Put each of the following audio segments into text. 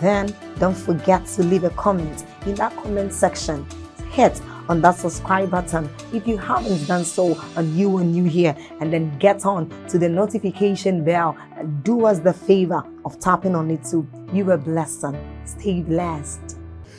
Then don't forget to leave a comment in that comment section. Hit on that subscribe button if you haven't done so and you are new here, and then get on to the notification bell and do us the favor of tapping on it too. You were blessed. Stay blessed.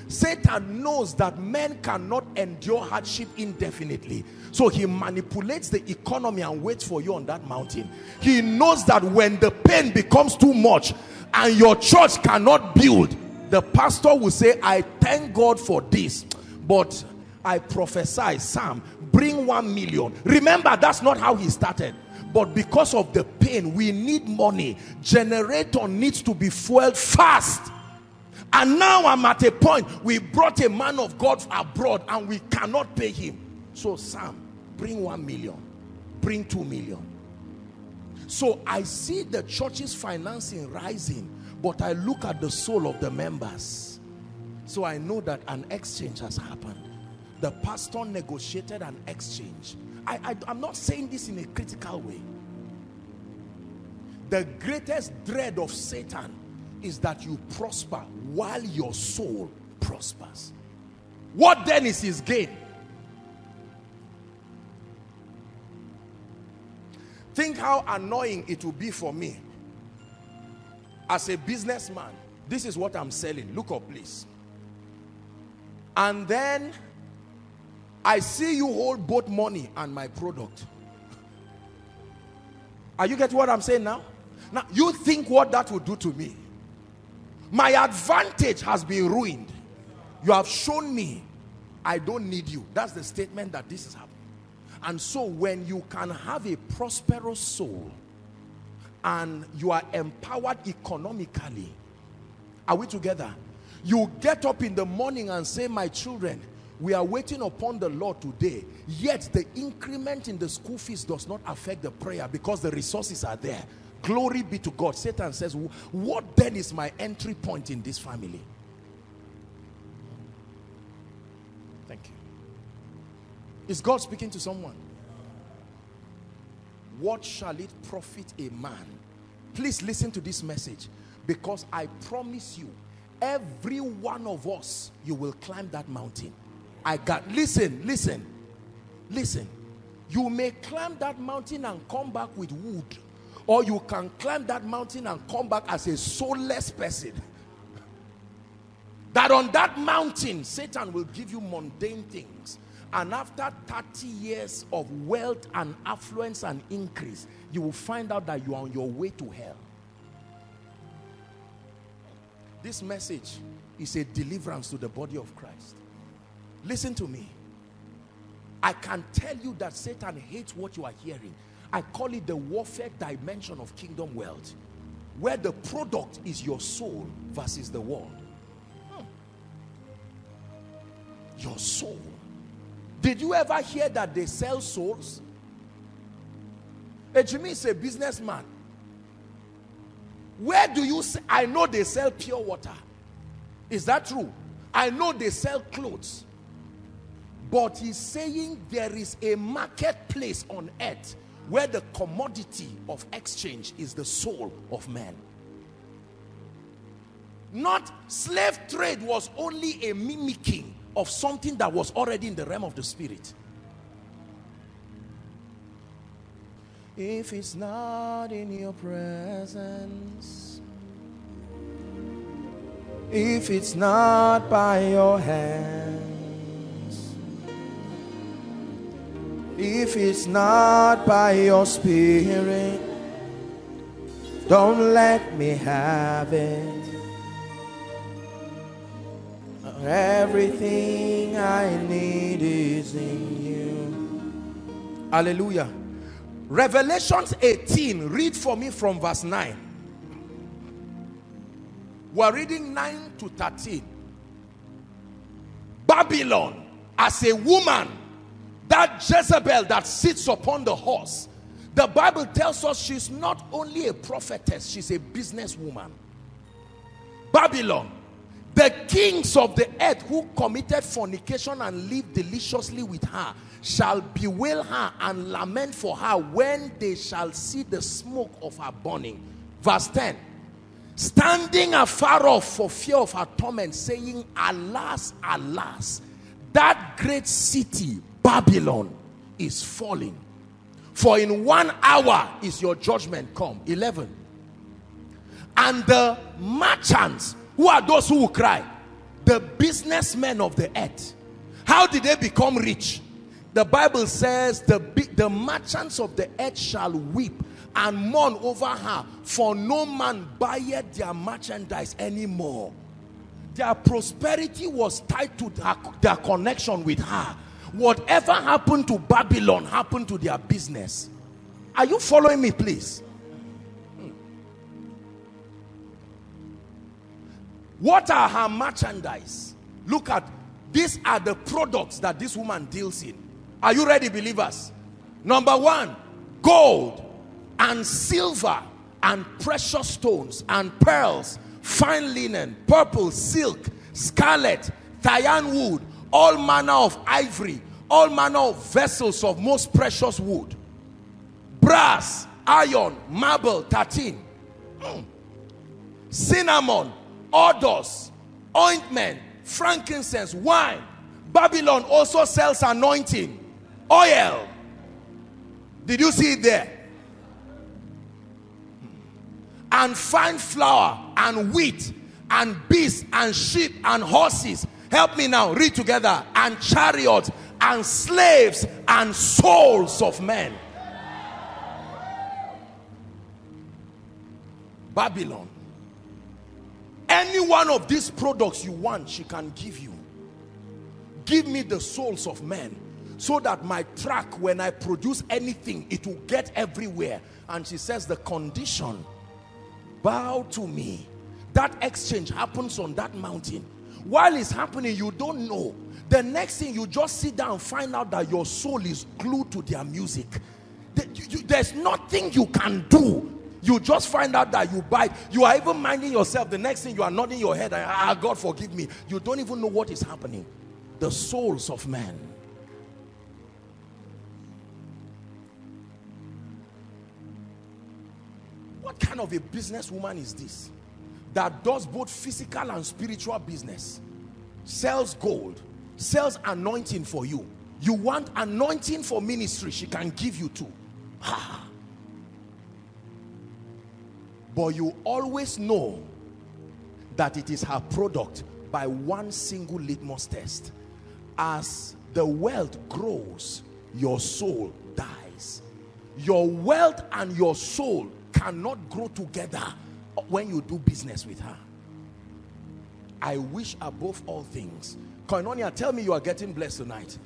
Satan knows that men cannot endure hardship indefinitely, so he manipulates the economy and waits for you on that mountain. He knows that when the pain becomes too much and your church cannot build, the pastor will say, I thank God for this, but I prophesy, Sam, bring 1 million. Remember, that's not how he started. But because of the pain, we need money. Generator needs to be fueled fast. And now I'm at a point, we brought a man of God abroad and we cannot pay him. So Sam, bring 1 million. Bring 2 million. So I see the church's financing rising, but I look at the soul of the members. So I know that an exchange has happened. The pastor negotiated an exchange. I'm not saying this in a critical way. The greatest dread of Satan is that you prosper while your soul prospers. What then is his gain? Think how annoying it will be for me as a businessman. This is what I'm selling. Look up, please. And then I see you hold both money and my product. Are you getting what I'm saying now? Now, you think what that would do to me? My advantage has been ruined. You have shown me I don't need you. That's the statement that this is happening. And so when you can have a prosperous soul and you are empowered economically, are we together? You get up in the morning and say, my children, we are waiting upon the Lord today. Yet the increment in the school fees does not affect the prayer because the resources are there. Glory be to God. Satan says, what then is my entry point in this family? Thank you. Is God speaking to someone? What shall it profit a man? Please listen to this message, because I promise you, every one of us, you will climb that mountain. Listen. You may climb that mountain and come back with wood, or you can climb that mountain and come back as a soulless person. That on that mountain, Satan will give you mundane things. And after 30 years of wealth and affluence and increase, you will find out that you are on your way to hell. This message is a deliverance to the body of Christ. Listen to me. I can tell you that Satan hates what you are hearing. I call it the warfare dimension of kingdom wealth, where the product is your soul versus the world. Your soul. Did you ever hear that they sell souls? Hey, Jimmy is a businessman. Where do you say? I know they sell pure water. Is that true? I know they sell clothes. But he's saying there is a marketplace on earth where the commodity of exchange is the soul of man. Not slave trade was only a mimicking of something that was already in the realm of the spirit. If it's not in your presence, if it's not by your hands, if it's not by your spirit, don't let me have it. Everything I need is in you. Hallelujah. Revelation 18, read for me from verse 9. We're reading 9 to 13. Babylon, as a woman, that Jezebel that sits upon the horse. The Bible tells us she's not only a prophetess, she's a businesswoman. Babylon, the kings of the earth who committed fornication and lived deliciously with her shall bewail her and lament for her when they shall see the smoke of her burning. Verse 10. Standing afar off for fear of her torment, saying, alas, alas, that great city, Babylon, is falling. For in 1 hour is your judgment come. 11. And the merchants, who are those who will cry? The businessmen of the earth. How did they become rich? The Bible says the merchants of the earth shall weep and mourn over her, for no man buyeth their merchandise anymore. Their prosperity was tied to their connection with her. Whatever happened to Babylon happened to their business. Are you following me, please? What are her merchandise? Look at, these are the products that this woman deals in. Are you ready, believers? Number one, gold and silver and precious stones and pearls, fine linen, purple, silk, scarlet, Tyre wood, all manner of ivory, all manner of vessels of most precious wood, brass, iron, marble, 13, cinnamon, odors, ointment, frankincense, wine. Babylon also sells anointing, oil. Did you see it there? And fine flour and wheat and beasts and sheep and horses. Help me now, read together. And chariots and slaves and souls of men. Babylon. Any one of these products you want, she can give you. Give me the souls of men, so that my track, when I produce anything, it will get everywhere. And she says, the condition, bow to me. That exchange happens on that mountain. While it's happening, you don't know. The next thing, you just sit down and find out that your soul is glued to their music. There's nothing you can do. You just find out that you bite. You are even minding yourself. The next thing you are nodding your head. Ah, God forgive me. You don't even know what is happening. The souls of men. What kind of a businesswoman is this? That does both physical and spiritual business. Sells gold. Sells anointing for you. You want anointing for ministry. She can give you too. Ah. But you always know that it is her product by one single litmus test. As the wealth grows, your soul dies. Your wealth and your soul cannot grow together when you do business with her. I wish above all things. Koinonia, tell me you are getting blessed tonight.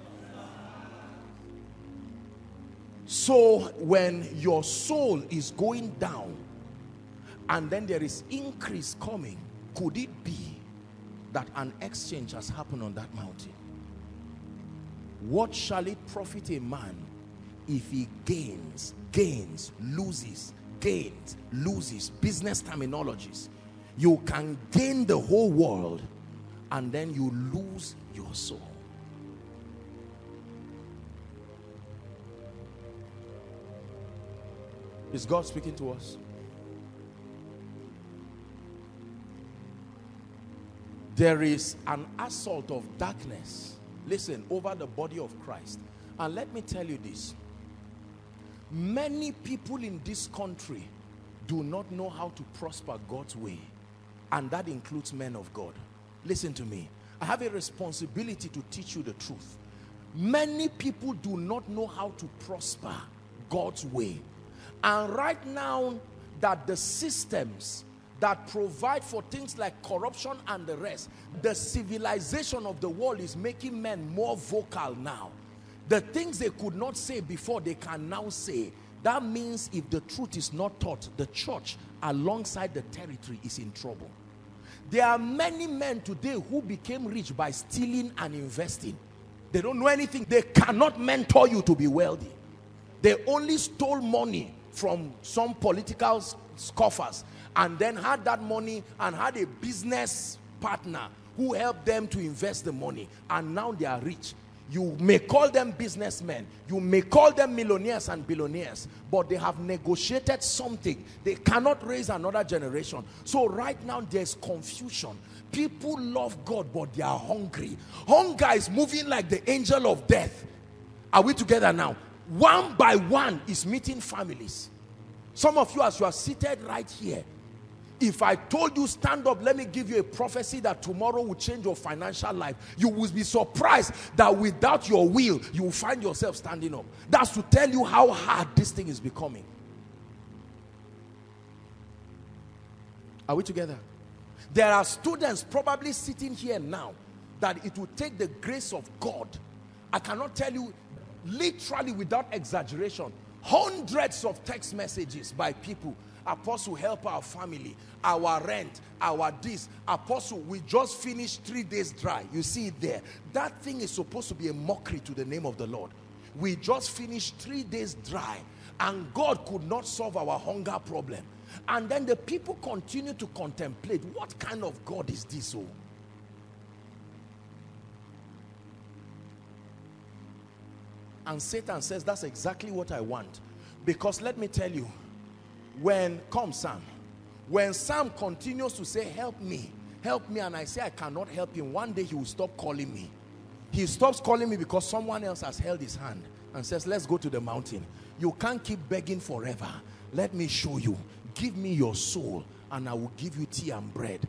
So when your soul is going down, and then there is increase coming, could it be that an exchange has happened on that mountain? What shall it profit a man if he gains, loses? Business terminologies. You can gain the whole world and then you lose your soul. Is God speaking to us? There is an assault of darkness, listen, over the body of Christ. And let me tell you this. Many people in this country do not know how to prosper God's way. And that includes men of God. Listen to me. I have a responsibility to teach you the truth. Many people do not know how to prosper God's way. And right now, that the systems that provide for things like corruption and the rest, the civilization of the world is making men more vocal now. The things they could not say before, they can now say. That means if the truth is not taught, the church alongside the territory is in trouble. There are many men today who became rich by stealing and investing. They don't know anything. They cannot mentor you to be wealthy. They only stole money from some political scoffers and then had that money and had a business partner who helped them to invest the money, and now they are rich. You may call them businessmen, you may call them millionaires and billionaires, but they have negotiated something. They cannot raise another generation. So right now there's confusion. People love God, but they are hungry. Hunger is moving like the angel of death. Are we together now? One by one is meeting families. Some of you, as you are seated right here, if I told you stand up, let me give you a prophecy that tomorrow will change your financial life, you will be surprised that without your will, you will find yourself standing up. That's to tell you how hard this thing is becoming. Are we together? There are students probably sitting here now that it will take the grace of God. I cannot tell you, literally without exaggeration, hundreds of text messages by people. Apostle, help our family, our rent, our this. Apostle, we just finished 3 days dry. You see it there. That thing is supposed to be a mockery to the name of the Lord. We just finished 3 days dry, and God could not solve our hunger problem. And then the people continue to contemplate, what kind of God is this? Oh, and Satan says, that's exactly what I want. Because let me tell you, when Sam continues to say, help me, and I say I cannot help him, one day he will stop calling me. He stops calling me because someone else has held his hand and says, let's go to the mountain. You can't keep begging forever. Let me show you. Give me your soul and I will give you tea and bread.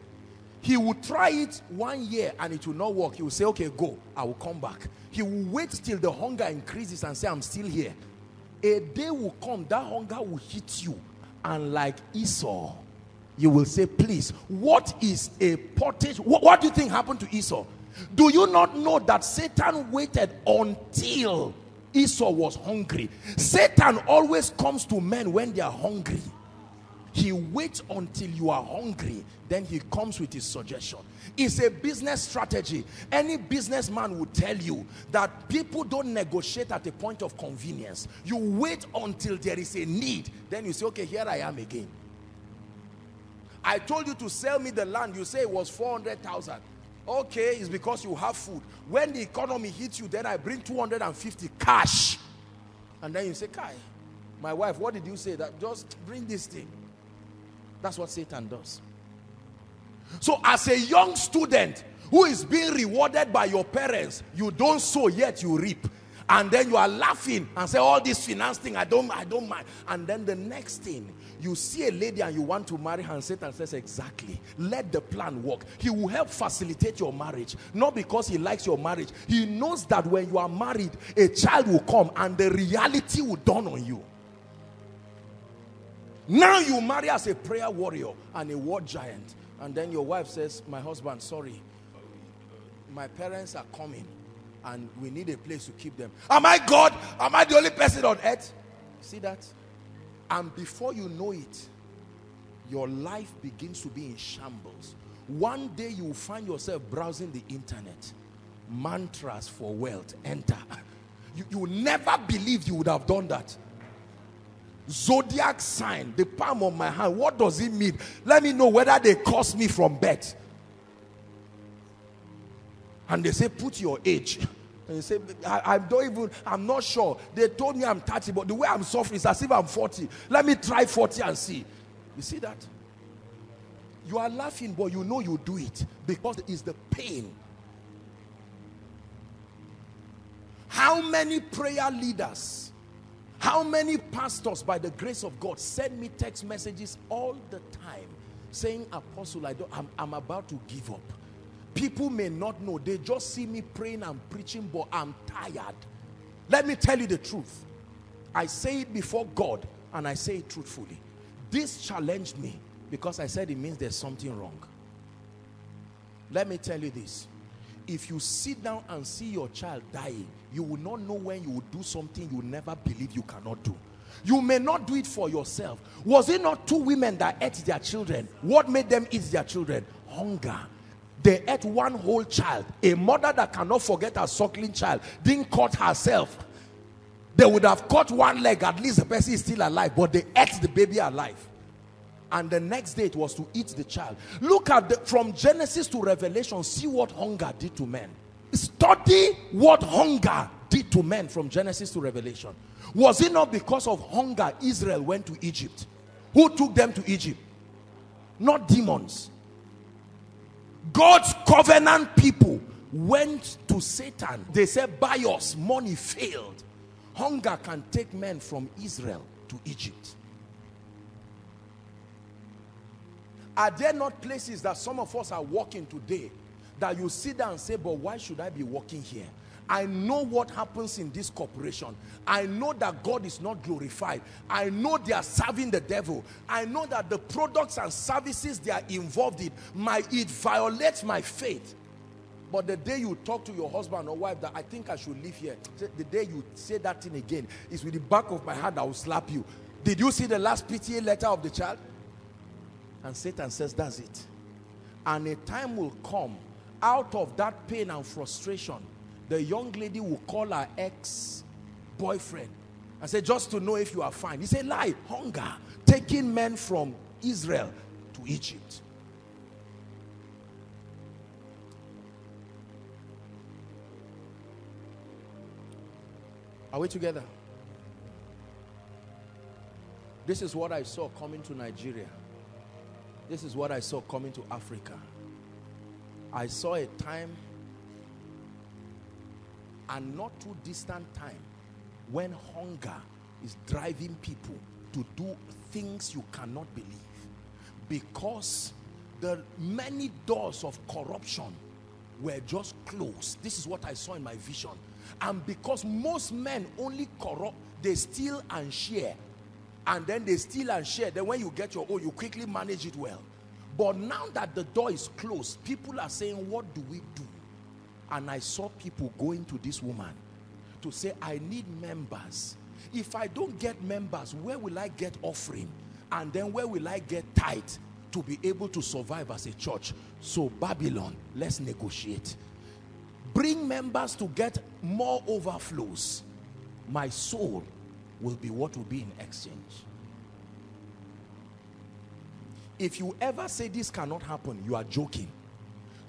He will try it 1 year and it will not work. He will say, okay, go, I will come back. He will wait till the hunger increases and say, I'm still here. A day will come, that hunger will hit you. And like Esau, you will say, please, what is a pottage? What do you think happened to Esau? Do you not know that Satan waited until Esau was hungry? Satan always comes to men when they are hungry. He waits until you are hungry, then he comes with his suggestion. It's a business strategy. Any businessman will tell you that people don't negotiate at a point of convenience. You wait until there is a need, then you say, okay, here I am again. I told you to sell me the land. You say it was 400,000. Okay, it's because you have food. When the economy hits you, then I bring 250 cash. And then you say, Kai, my wife, what did you say? That just bring this thing. That's what Satan does. So as a young student who is being rewarded by your parents, you don't sow yet you reap. And then you are laughing and say, all this finance thing, I don't mind. And then the next thing, you see a lady and you want to marry her, and Satan says, exactly, let the plan work. He will help facilitate your marriage, not because he likes your marriage. He knows that when you are married, a child will come and the reality will dawn on you. Now you marry as a prayer warrior and a war giant. And then your wife says, my husband, sorry, my parents are coming and we need a place to keep them. Am I God? Am I the only person on earth? See that? And before you know it, your life begins to be in shambles. One day you will find yourself browsing the internet. Mantras for wealth, enter. You will never believe you would have done that. Zodiac sign, the palm of my hand, what does it mean? Let me know whether they curse me from birth. And they say, put your age. And you say, I don't even, I'm not sure. They told me I'm 30, but the way I'm suffering is as if I'm 40. Let me try 40 and see. You see that? You are laughing, but you know you do it because it's the pain. How many prayer leaders, how many pastors by the grace of God send me text messages all the time saying, Apostle, I'm about to give up. People may not know. They just see me praying and preaching, but I'm tired. Let me tell you the truth. I say it before God, and I say it truthfully. This challenged me because I said it means there's something wrong. Let me tell you this. If you sit down and see your child dying, you will not know when you will do something you never believe you cannot do. You may not do it for yourself. Was it not 2 women that ate their children? What made them eat their children? Hunger. They ate 1 whole child. A mother that cannot forget her suckling child didn't cut herself. They would have cut 1 leg. At least the person is still alive. But they ate the baby alive. And the next day it was to eat the child. Look at from Genesis to Revelation. See what hunger did to men. Study what hunger did to men from Genesis to Revelation. Was it not because of hunger Israel went to Egypt? Who took them to Egypt? Not demons. God's covenant people went to Satan. They said, buy us. Money failed. Hunger can take men from Israel to Egypt. Are there not places that some of us are walking today that you sit down and say, but why should I be walking here? I know what happens in this corporation. I know that God is not glorified. I know they are serving the devil. I know that the products and services they are involved in, it violates my faith. But the day you talk to your husband or wife that I think I should live here, the day you say that thing again, it's with the back of my hand I will slap you. Did you see the last PTA letter of the child? And Satan says, that's it. And a time will come out of that pain and frustration, the young lady will call her ex-boyfriend and say, just to know if you are fine. He said, lie, hunger, taking men from Israel to Egypt. Are we together? This is what I saw coming to Nigeria. This is what I saw coming to Africa. I saw a time, and not too distant time, when hunger is driving people to do things you cannot believe, because the many doors of corruption were just closed. This is what I saw in my vision. And because most men only corrupt, they steal and share, and then they steal and share, then when you get your own, you quickly manage it well. But now that the door is closed, people are saying, what do we do? And I saw people going to this woman to say, I need members. If I don't get members, where will I get offering? And then where will I get tithe to be able to survive as a church? So Babylon, let's negotiate. Bring members to get more overflows. My soul will be what will be in exchange. If you ever say this cannot happen, you are joking.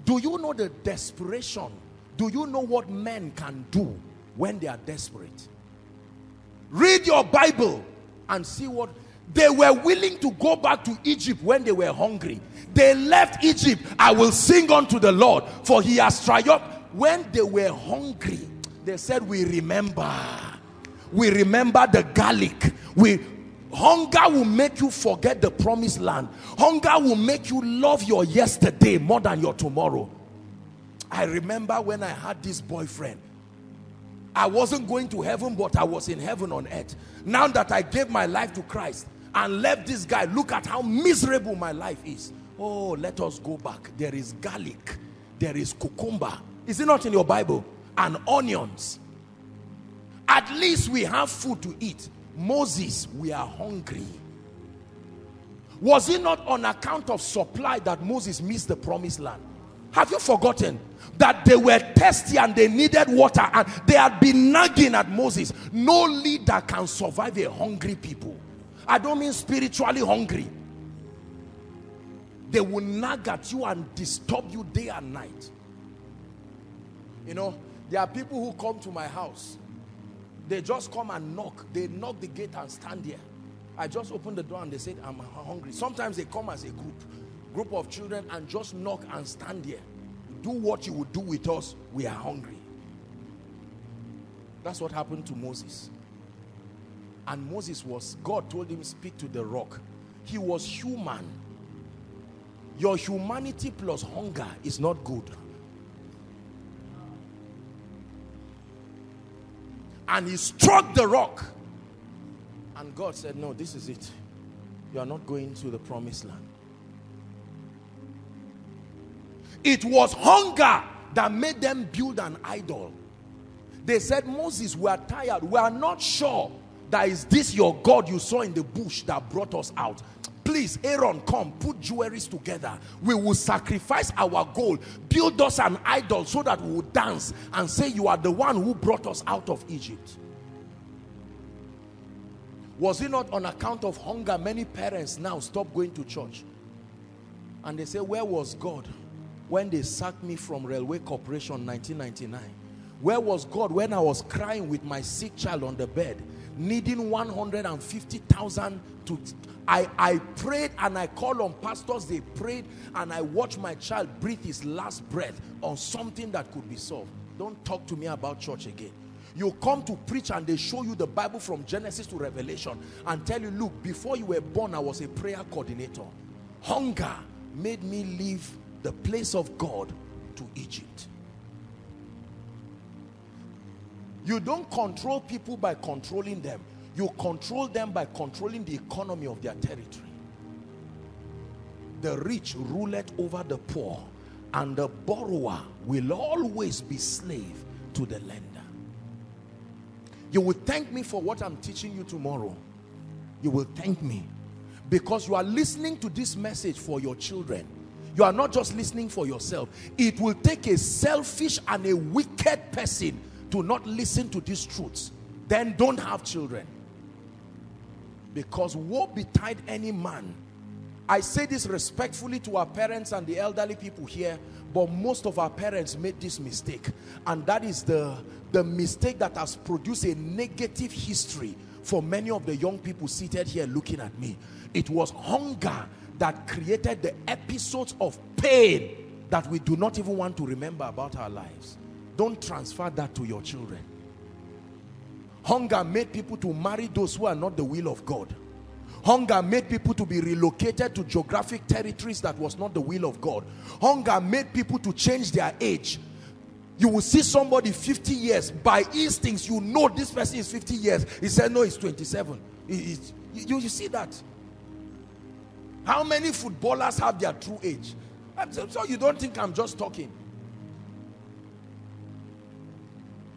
Do you know the desperation? Do you know what men can do when they are desperate? Read your Bible and see what... They were willing to go back to Egypt when they were hungry. They left Egypt. I will sing unto the Lord, for he has triumphed. When they were hungry, they said, we remember. We remember the garlic. Hunger will make you forget the promised land. Hunger will make you love your yesterday more than your tomorrow. I remember when I had this boyfriend. I wasn't going to heaven, but I was in heaven on earth. Now that I gave my life to Christ and left this guy, look at how miserable my life is. Oh, let us go back. There is garlic. There is cucumber. Is it not in your Bible? And onions. At least we have food to eat. Moses, we are hungry. Was it not on account of supply that Moses missed the promised land? Have you forgotten that they were thirsty and they needed water, and they had been nagging at Moses? No leader can survive a hungry people. I don't mean spiritually hungry. They will nag at you and disturb you day and night. You know, There are people who come to my house. They just come and knock. They knock the gate and stand there. I just open the door and they said, I'm hungry. Sometimes they come as a group of children and just knock and stand there. Do what you would do with us. We are hungry. That's what happened to Moses. And Moses was, God told him, speak to the rock. He was human. Your humanity plus hunger is not good. And he struck the rock. And God said, no, this is it. You are not going to the promised land. It was hunger that made them build an idol. They said, Moses, we are tired. We are not sure that is this your God you saw in the bush that brought us out. Please, Aaron, come, put jewelries together. We will sacrifice our gold. Build us an idol so that we will dance and say you are the one who brought us out of Egypt. Was it not on account of hunger? Many parents now stop going to church. And they say, where was God when they sacked me from Railway Corporation 1999? Where was God when I was crying with my sick child on the bed, needing 150,000 to... I prayed and I called on pastors, they prayed, and I watched my child breathe his last breath on something that could be solved. Don't talk to me about church again. You come to preach and they show you the Bible from Genesis to Revelation and tell you, look, before you were born, I was a prayer coordinator. Hunger made me leave the place of God to Egypt. You don't control people by controlling them. You control them by controlling the economy of their territory. The rich ruleth over the poor, and the borrower will always be slave to the lender. You will thank me for what I'm teaching you tomorrow. You will thank me because you are listening to this message for your children. You are not just listening for yourself. It will take a selfish and a wicked person to not listen to these truths, then don't have children. Because woe betide any man. I say this respectfully to our parents and the elderly people here, but most of our parents made this mistake. And that is the mistake that has produced a negative history for many of the young people seated here looking at me. It was hunger that created the episodes of pain that we do not even want to remember about our lives. Don't transfer that to your children. Hunger made people to marry those who are not the will of God. Hunger made people to be relocated to geographic territories that was not the will of God. Hunger made people to change their age. You will see somebody 50 years. By instincts, you know this person is 50 years. He said, no, it's 27. You see that? How many footballers have their true age? So you don't think I'm just talking.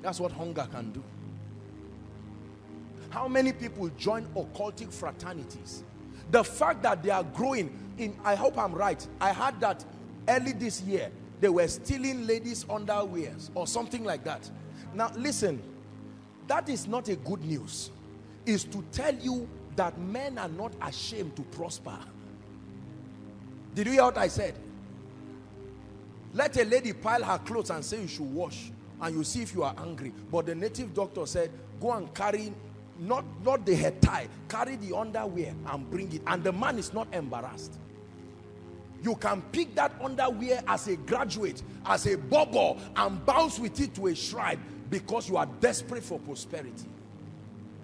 That's what hunger can do. How many people join occultic fraternities? The fact that they are growing in, I hope I'm right, I heard that early this year, they were stealing ladies' underwears or something like that. Now listen, that is not a good news. It's to tell you that men are not ashamed to prosper. Did you hear what I said? Let a lady pile her clothes and say you should wash. And you see if you are angry. But the native doctor said, go and carry, not the head tie, carry the underwear and bring it. And the man is not embarrassed. You can pick that underwear as a graduate, as a bubble, and bounce with it to a shrine because you are desperate for prosperity.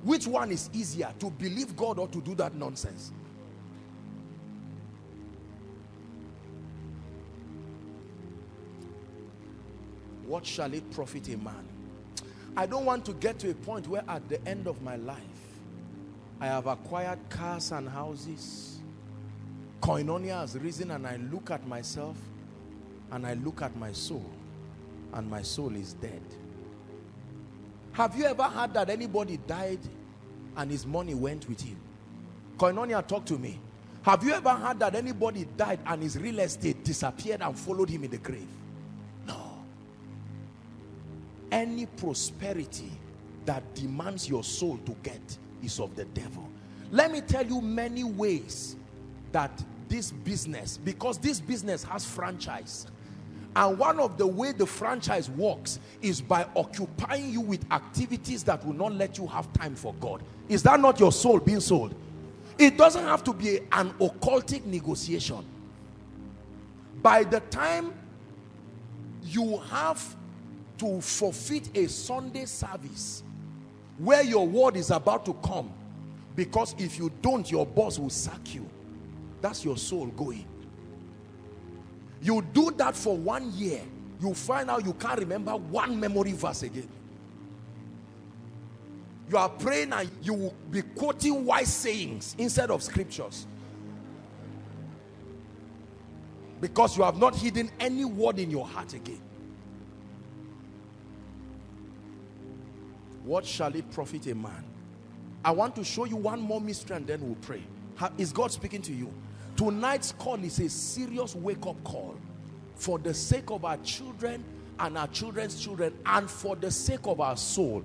Which one is easier, to believe God or to do that nonsense? What shall it profit a man? I don't want to get to a point where at the end of my life, I have acquired cars and houses. Koinonia has risen and I look at myself and I look at my soul and my soul is dead. Have you ever heard that anybody died and his money went with him? Koinonia, talk to me. Have you ever heard that anybody died and his real estate disappeared and followed him in the grave? Any prosperity that demands your soul to get is of the devil. Let me tell you many ways that this business, because this business has franchise. And one of the way the franchise works is by occupying you with activities that will not let you have time for God. Is that not your soul being sold? It doesn't have to be an occultic negotiation. By the time you have to forfeit a Sunday service where your word is about to come, because if you don't, your boss will sack you. That's your soul going. You do that for 1 year, you find out you can't remember one memory verse again. You are praying and you will be quoting wise sayings instead of scriptures, because you have not hidden any word in your heart again. What shall it profit a man? I want to show you one more mystery and then we'll pray. Is God speaking to you? Tonight's call is a serious wake-up call for the sake of our children and our children's children and for the sake of our soul.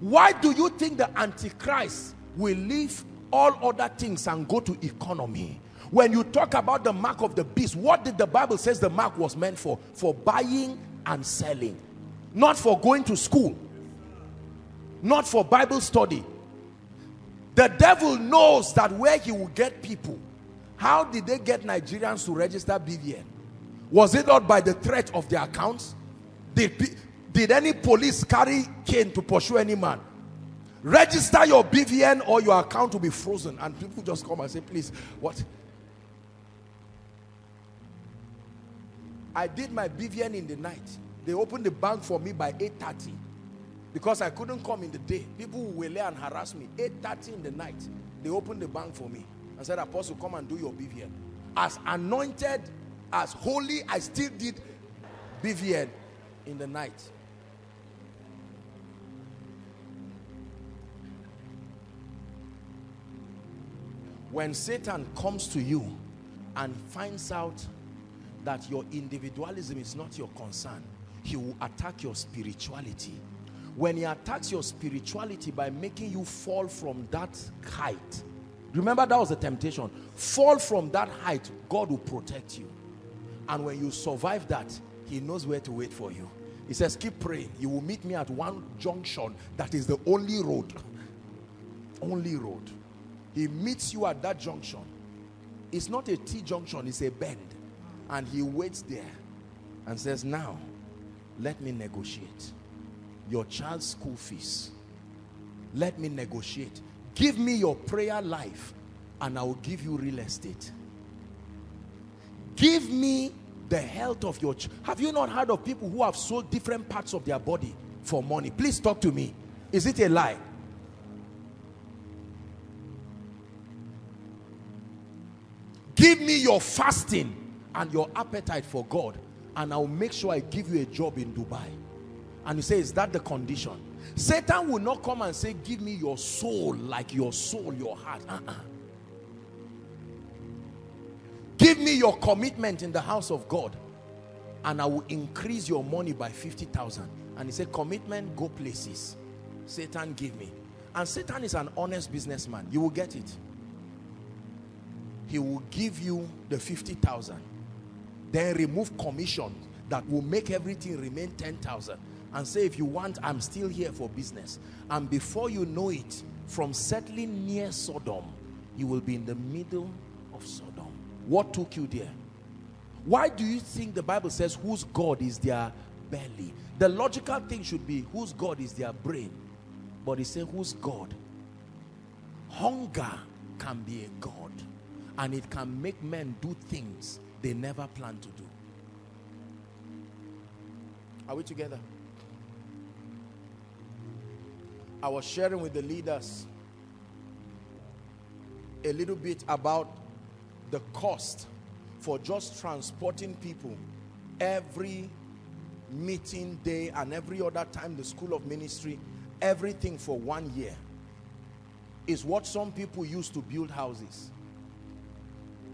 Why do you think the Antichrist will leave all other things and go to economy? When you talk about the mark of the beast, what did the Bible say the mark was meant for? For buying and selling. Not for going to school. Not for Bible study. The devil knows that where he will get people. How did they get Nigerians to register BVN? Was it not by the threat of their accounts? Did any police carry cane to pursue any man? Register your BVN or your account will be frozen. And people just come and say, please, what? I did my BVN in the night. They opened the bank for me by 8:30. Because I couldn't come in the day. People will lay and harass me. 8:30 in the night, they opened the bank for me and said, Apostle, come and do your BVN. As anointed, as holy, I still did BVN in the night. When Satan comes to you and finds out that your individualism is not your concern, he will attack your spirituality. When he attacks your spirituality by making you fall from that height, remember that was a temptation, fall from that height, God will protect you. And when you survive that, he knows where to wait for you. He says, keep praying, you will meet me at one junction that is the only road. Only road. He meets you at that junction. It's not a T-junction, it's a bend. And he waits there and says, now, let me negotiate. Your child's school fees, let me negotiate. Give me your prayer life and I will give you real estate. Give me the health of your child. Have you not heard of people who have sold different parts of their body for money? Please talk to me. Is it a lie? Give me your fasting and your appetite for God and I will make sure I give you a job in Dubai. And you say, is that the condition? Satan will not come and say, give me your soul, like your soul, your heart. Give me your commitment in the house of God and I will increase your money by 50,000. And he said, commitment, go places. Satan, give me. And Satan is an honest businessman. You will get it. He will give you the 50,000. Then remove commission that will make everything remain 10,000. And say, if you want, I'm still here for business. And before you know it, from settling near Sodom, you will be in the middle of Sodom. What took you there? Why do you think the Bible says, whose God is their belly? The logical thing should be, whose God is their brain? But he said, whose God? Hunger can be a God. And it can make men do things they never planned to do. Are we together? I was sharing with the leaders a little bit about the cost for just transporting people every meeting day and every other time, the school of ministry, everything for 1 year is what some people use to build houses.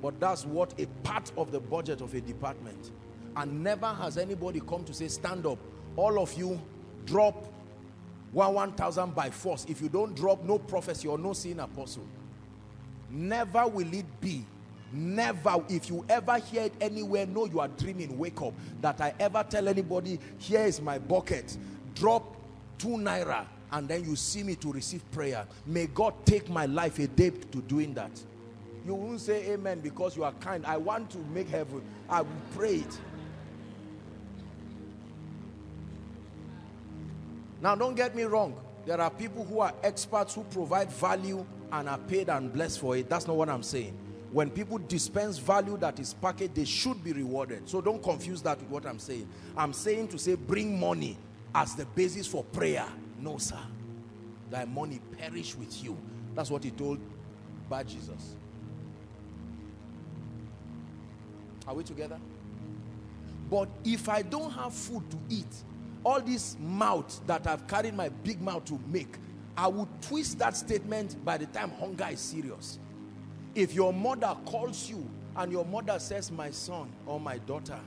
But that's what a part of the budget of a department. And never has anybody come to say, stand up, all of you, drop 1,000 by force. If you don't drop, no prophecy or no seeing apostle. Never will it be Never, if you ever hear it anywhere, know you are dreaming, wake up. That I ever tell anybody, here is my bucket, drop 2 naira, and then you see me to receive prayer. May God take my life adept to doing that. You won't say amen because you are kind. I want to make heaven. I will pray it. Now don't get me wrong. There are people who are experts who provide value and are paid and blessed for it. That's not what I'm saying. When people dispense value that is packaged, they should be rewarded. So don't confuse that with what I'm saying. I'm saying to say bring money as the basis for prayer. No, sir. Thy money perish with you. That's what he told by Jesus. Are we together? But if I don't have food to eat, all this mouth that I've carried my big mouth to make, I would twist that statement by the time hunger is serious. If your mother calls you and your mother says, my son or my daughter,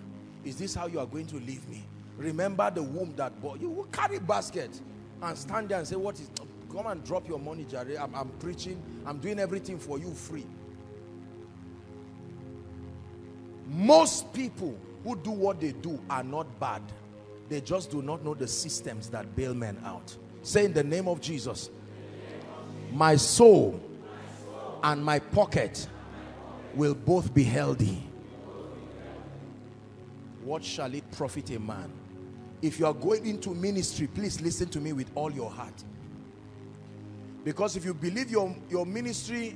is this how you are going to leave me? Remember the womb that bore you. Will carry basket and stand there and say, what is, come and drop your money, Jerry. I'm preaching. I'm doing everything for you free. Most people who do what they do are not bad. They just do not know the systems that bail men out. Say in the name of Jesus, my soul and my pocket will both be healthy. What shall it profit a man? If you are going into ministry, please listen to me with all your heart. Because if you believe your ministry,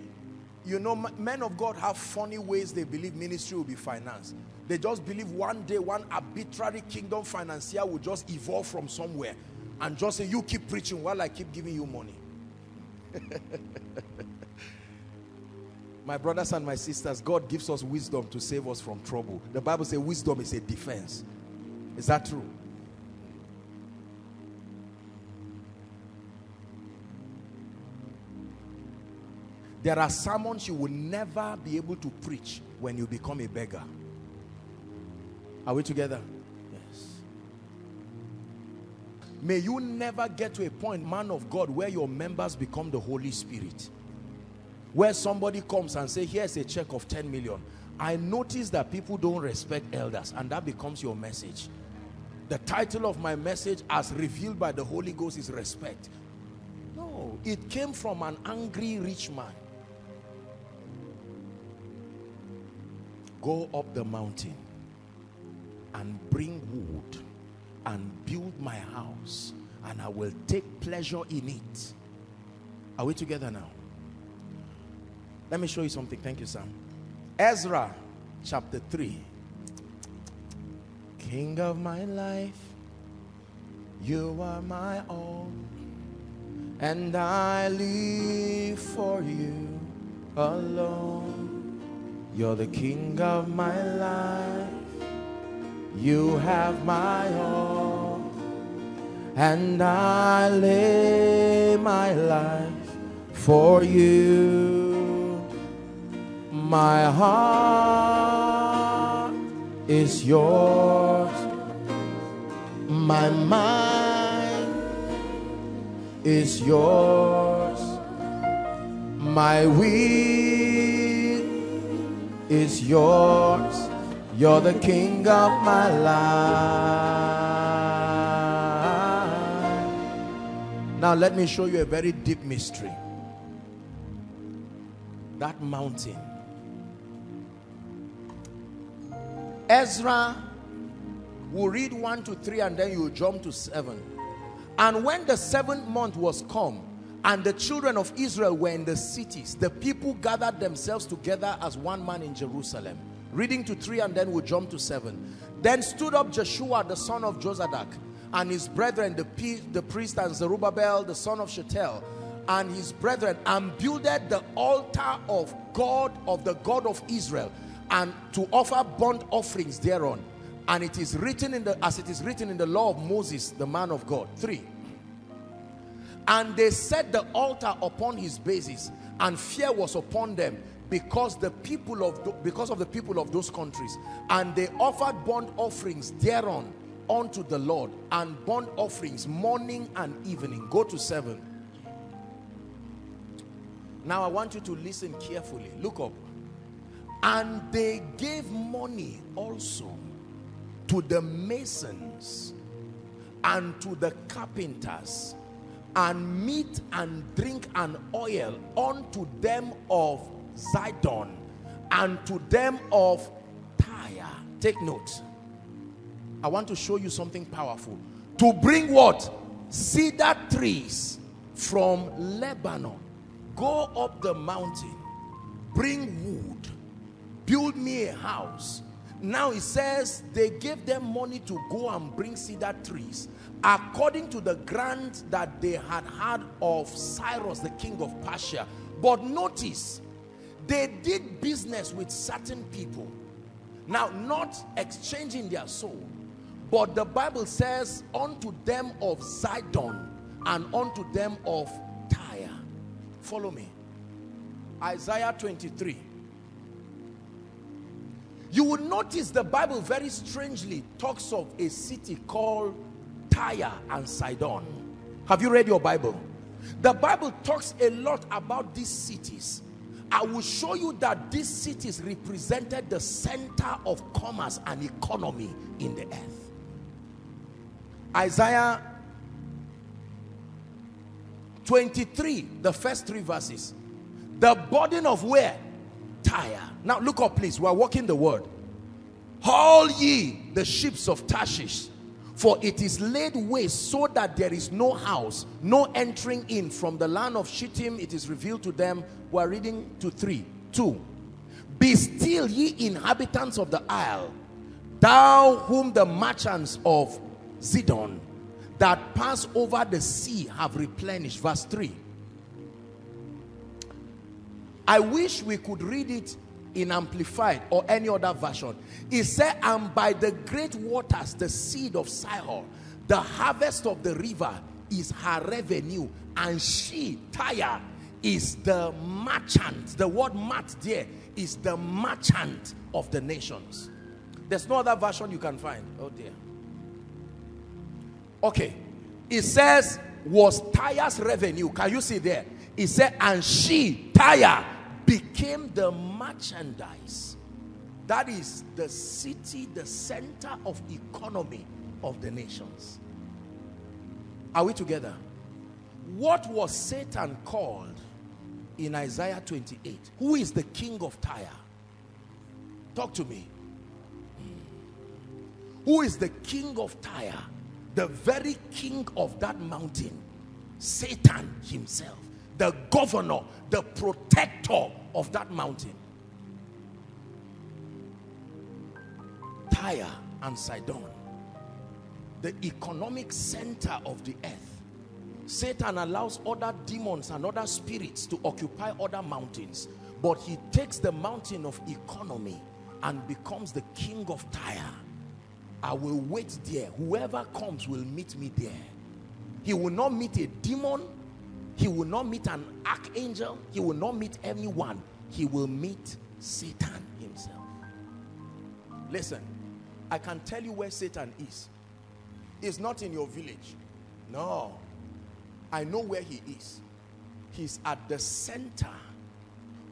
you know, men of God have funny ways they believe ministry will be financed. They just believe one day, one arbitrary kingdom financier will just evolve from somewhere and just say, you keep preaching while I keep giving you money. My brothers and my sisters, God gives us wisdom to save us from trouble. The Bible says wisdom is a defense. Is that true? There are sermons you will never be able to preach when you become a beggar. Are we together? Yes. May you never get to a point, man of God, where your members become the Holy Spirit. Where somebody comes and says, here's a check of 10 million. I notice that people don't respect elders, and that becomes your message. The title of my message as revealed by the Holy Ghost is respect. No, it came from an angry rich man. Go up the mountain and bring wood and build my house, and I will take pleasure in it. Are we together now? Let me show you something. Thank you, Sam. Ezra chapter 3. King of my life, you are my all, and I live for you alone. You're the king of my life, you have my all, and I lay my life for you. My heart is yours, my mind is yours, my will is yours. You're the king of my life. Now let me show you a very deep mystery. That mountain. Ezra, we'll read 1 to 3 and then you'll jump to 7. And when the 7th month was come, and the children of Israel were in the cities, the people gathered themselves together as one man in Jerusalem. Reading to 3 and then we'll jump to 7. Then stood up Joshua the son of Josadak and his brethren, the priest, and Zerubbabel the son of Shealtiel and his brethren, and builded the altar of God, of the God of Israel, and to offer burnt offerings thereon. And it is written in the, as it is written in the law of Moses, the man of God. 3. And they set the altar upon his bases, and fear was upon them, because of the people of those countries. And they offered burnt offerings thereon unto the Lord, and burnt offerings morning and evening. Go to 7. Now I want you to listen carefully. Look up. And they gave money also to the masons and to the carpenters, and meat and drink and oil unto them of Sidon and to them of Tyre. Take note. I want to show you something powerful. To bring what? Cedar trees from Lebanon. Go up the mountain, bring wood, build me a house. Now it says they gave them money to go and bring cedar trees according to the grant that they had had of Cyrus, the king of Persia. But notice, they did business with certain people. Now, not exchanging their soul, but the Bible says unto them of Sidon and unto them of Tyre. Follow me. Isaiah 23. You will notice the Bible very strangely talks of a city called Tyre and Sidon. Have you read your Bible? The Bible talks a lot about these cities. I will show you that these cities represented the center of commerce and economy in the earth. Isaiah 23, the first three verses. The burden of where? Tyre. Now look up, please. We are walking the word. Haul ye the ships of Tarshish, for it is laid waste so that there is no house, no entering in. From the land of Shittim it is revealed to them. We are reading to 3:2. Be still, ye inhabitants of the isle, thou whom the merchants of Zidon that pass over the sea have replenished. Verse 3. I wish we could read it in Amplified or any other version. It said, and by the great waters, the seed of Sihon, the harvest of the river is her revenue, and she, Tyre, is the merchant. The word "mart" there is the merchant of the nations. There's no other version you can find. Oh dear. Okay. It says, was Tyre's revenue. Can you see there? It said, and she, Tyre, became the merchandise. That is the city, the center of economy of the nations. Are we together? What was Satan called in Isaiah 28? Who is the king of Tyre? Talk to me. Who is the king of Tyre? The very king of that mountain. Satan himself. The governor, the protector of that mountain. Tyre and Sidon, the economic center of the earth. Satan allows other demons and other spirits to occupy other mountains, but he takes the mountain of economy and becomes the king of Tyre. I will wait there. Whoever comes will meet me there. He will not meet a demon. He will not meet an archangel. He will not meet anyone. He will meet Satan himself. Listen, I can tell you where Satan is. He's not in your village. No. I know where he is. He's at the center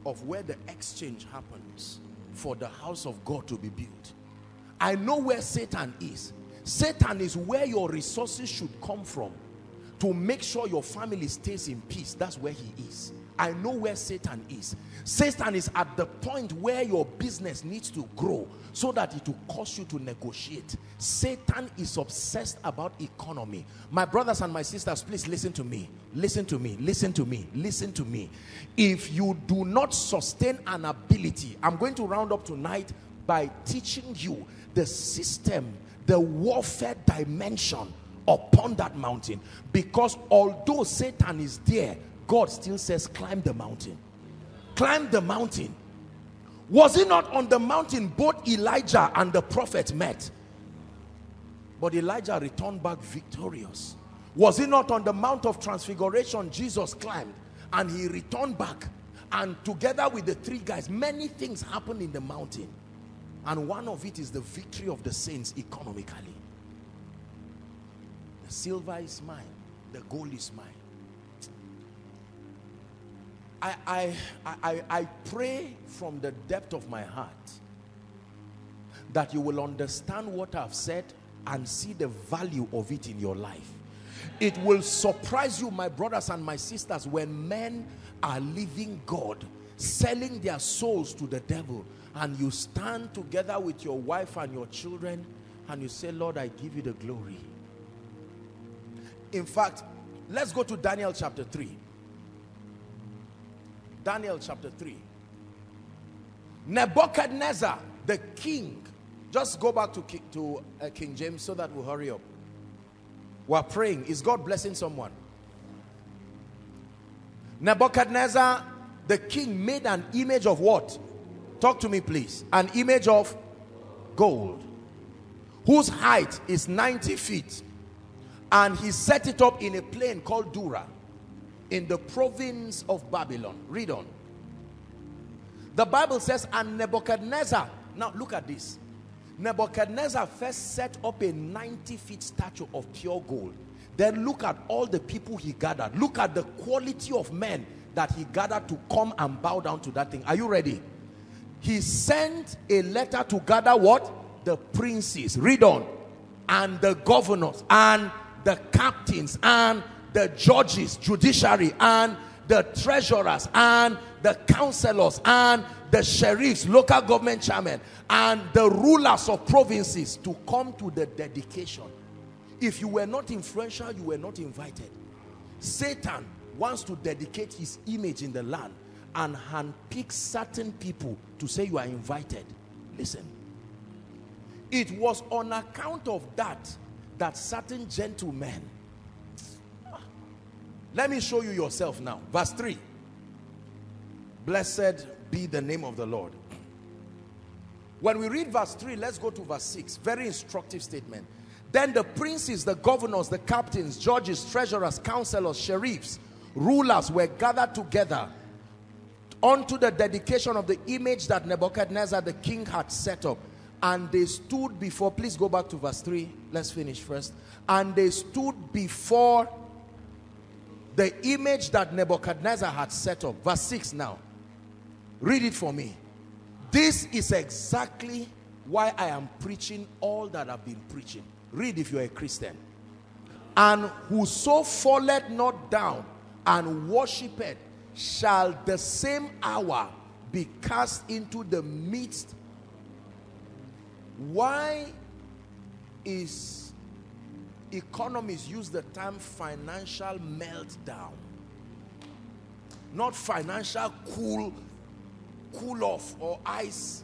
of where the exchange happens for the house of God to be built. I know where Satan is. Satan is where your resources should come from, to make sure your family stays in peace. That's where he is. I know where Satan is. Satan is at the point where your business needs to grow so that it will cause you to negotiate. Satan is obsessed about economy. My brothers and my sisters, please listen to me. Listen to me. Listen to me. Listen to me. If you do not sustain an ability, I'm going to round up tonight by teaching you the system, the warfare dimension upon that mountain, because although Satan is there, God still says climb the mountain. Climb the mountain. Was it not on the mountain both Elijah and the prophet met? But Elijah returned back victorious. Was it not on the Mount of Transfiguration Jesus climbed and he returned back? And together with the three guys, many things happened in the mountain, and one of it is the victory of the saints economically. The silver is mine, the gold is mine. I pray from the depth of my heart that you will understand what I've said and see the value of it in your life. It will surprise you, my brothers and my sisters, when men are leaving God, selling their souls to the devil, and you stand together with your wife and your children and you say, Lord, I give you the glory. In fact, let's go to Daniel chapter 3. Daniel chapter 3. Nebuchadnezzar, the king. Just go back to King James so that we'll hurry up. We're praying. Is God blessing someone? Nebuchadnezzar, the king, made an image of what? Talk to me, please. An image of gold, whose height is 90 feet. And he set it up in a plain called Dura, in the province of Babylon. Read on. The Bible says, and Nebuchadnezzar, now look at this. Nebuchadnezzar first set up a 90 feet statue of pure gold. Then look at all the people he gathered. Look at the quality of men that he gathered to come and bow down to that thing. Are you ready? He sent a letter to gather what? The princes. Read on. And the governors, and the captains, and the judges, judiciary, and the treasurers, and the councillors, and the sheriffs, local government chairmen, and the rulers of provinces to come to the dedication. If you were not influential, you were not invited. Satan wants to dedicate his image in the land and handpick certain people to say you are invited. Listen, it was on account of that that certain gentlemen, let me show you yourself now. Verse 3. Blessed be the name of the Lord. When we read verse 3, let's go to verse 6. Very instructive statement. Then the princes, the governors, the captains, judges, treasurers, counselors, sheriffs, rulers were gathered together unto the dedication of the image that Nebuchadnezzar the king had set up. And they stood before, please go back to verse 3. Let's finish first. And they stood before the image that Nebuchadnezzar had set up. Verse 6 now. Read it for me. This is exactly why I am preaching all that I've been preaching. Read if you're a Christian. And whoso falleth not down and worshippeth shall the same hour be cast into the midst. Why is economists use the term financial meltdown? Not financial cool off or ice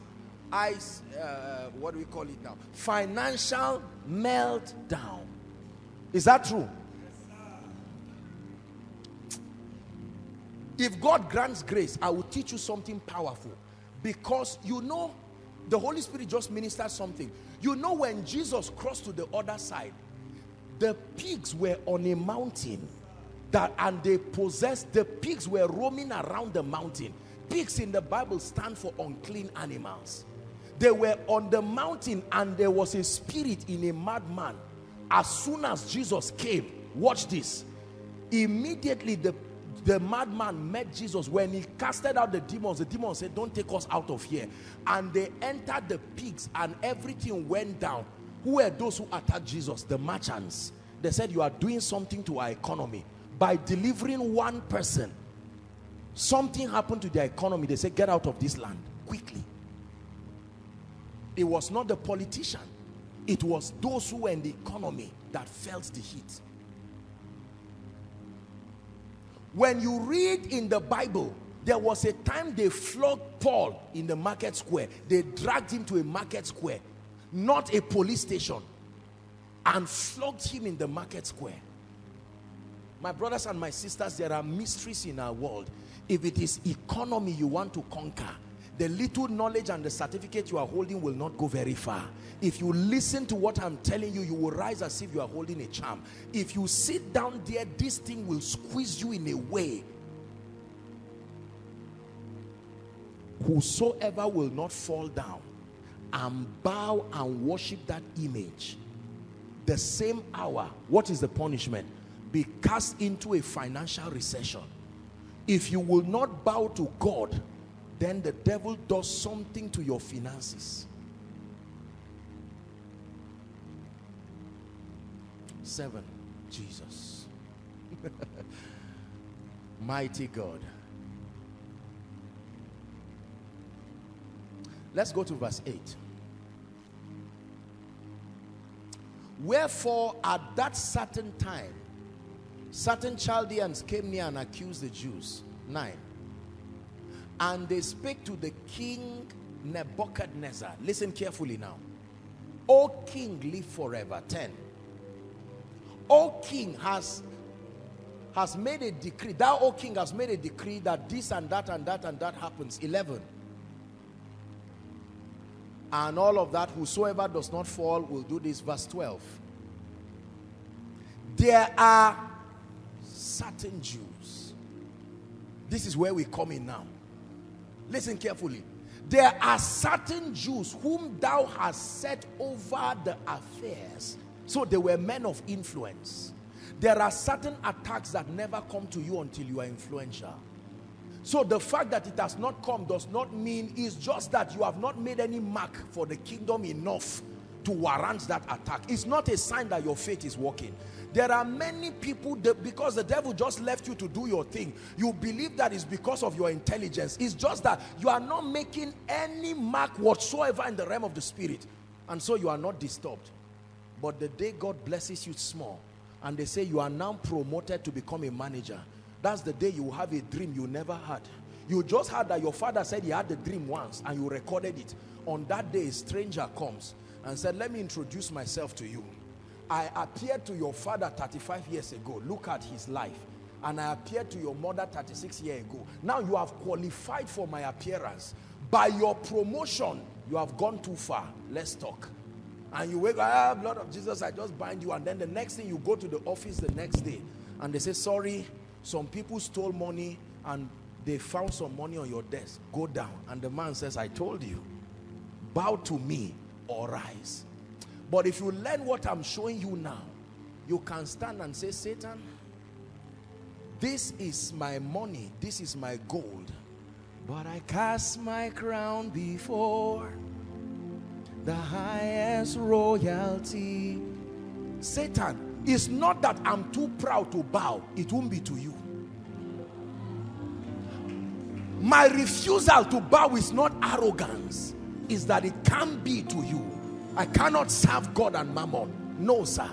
what do we call it now? Financial meltdown. Is that true? Yes, sir. If God grants grace, I will teach you something powerful, because you know the Holy Spirit just ministered something. You know, when Jesus crossed to the other side, the pigs were on a mountain and they possessed, the pigs were roaming around the mountain. Pigs in the Bible stand for unclean animals. They were on the mountain and there was a spirit in a madman. As soon as Jesus came, watch this. Immediately the madman met Jesus. When he casted out the demons said, don't take us out of here. And they entered the pigs and everything went down. Who were those who attacked Jesus? The merchants. They said, you are doing something to our economy. By delivering one person, something happened to their economy. They said, get out of this land quickly. It was not the politician. It was those who were in the economy that felt the heat. When you read in the Bible, there was a time they flogged Paul in the market square. They dragged him to a market square, not a police station, and flogged him in the market square. My brothers and my sisters, there are mysteries in our world. If it is economy you want to conquer, the little knowledge and the certificate you are holding will not go very far. If you listen to what I'm telling you, you will rise as if you are holding a charm. If you sit down there, this thing will squeeze you in a way. Whosoever will not fall down and bow and worship that image, the same hour, what is the punishment? Be cast into a financial recession. If you will not bow to God, then the devil does something to your finances. 7. Jesus. Mighty God. Let's go to verse 8. Wherefore at that certain time, certain Chaldeans came near and accused the Jews. 9. And they spake to the king Nebuchadnezzar. Listen carefully now. O king, live forever. 10. O king has made a decree. Thou, O king, has made a decree that this and that and that and that happens. 11. And all of that, whosoever does not fall will do this. Verse 12. There are certain Jews. This is where we come in now. Listen carefully. There are certain Jews whom thou hast set over the affairs. So they were men of influence. There are certain attacks that never come to you until you are influential. So the fact that it has not come does not mean, it's just that you have not made any mark for the kingdom enough to warrant that attack. It's not a sign that your faith is working. There are many people that, because the devil just left you to do your thing, you believe that it's because of your intelligence. It's just that you are not making any mark whatsoever in the realm of the spirit, and so you are not disturbed. But the day God blesses you small and they say you are now promoted to become a manager, that's the day you have a dream you never had. You just heard that your father said he had the dream once and you recorded it. On that day, a stranger comes and said, let me introduce myself to you. I appeared to your father 35 years ago. Look at his life. And I appeared to your mother 36 years ago. Now you have qualified for my appearance. By your promotion, you have gone too far. Let's talk. And you wake up, ah, blood of Jesus, I just bind you. And then the next thing, you go to the office the next day. And they say, sorry, some people stole money and they found some money on your desk. Go down. And the man says, I told you, bow to me or rise. But if you learn what I'm showing you now, you can stand and say, Satan, this is my money, this is my gold, but I cast my crown before the highest royalty. Satan, it's not that I'm too proud to bow. It won't be to you. My refusal to bow is not arrogance. Is that it can be to you. I cannot serve God and mammon. No, sir.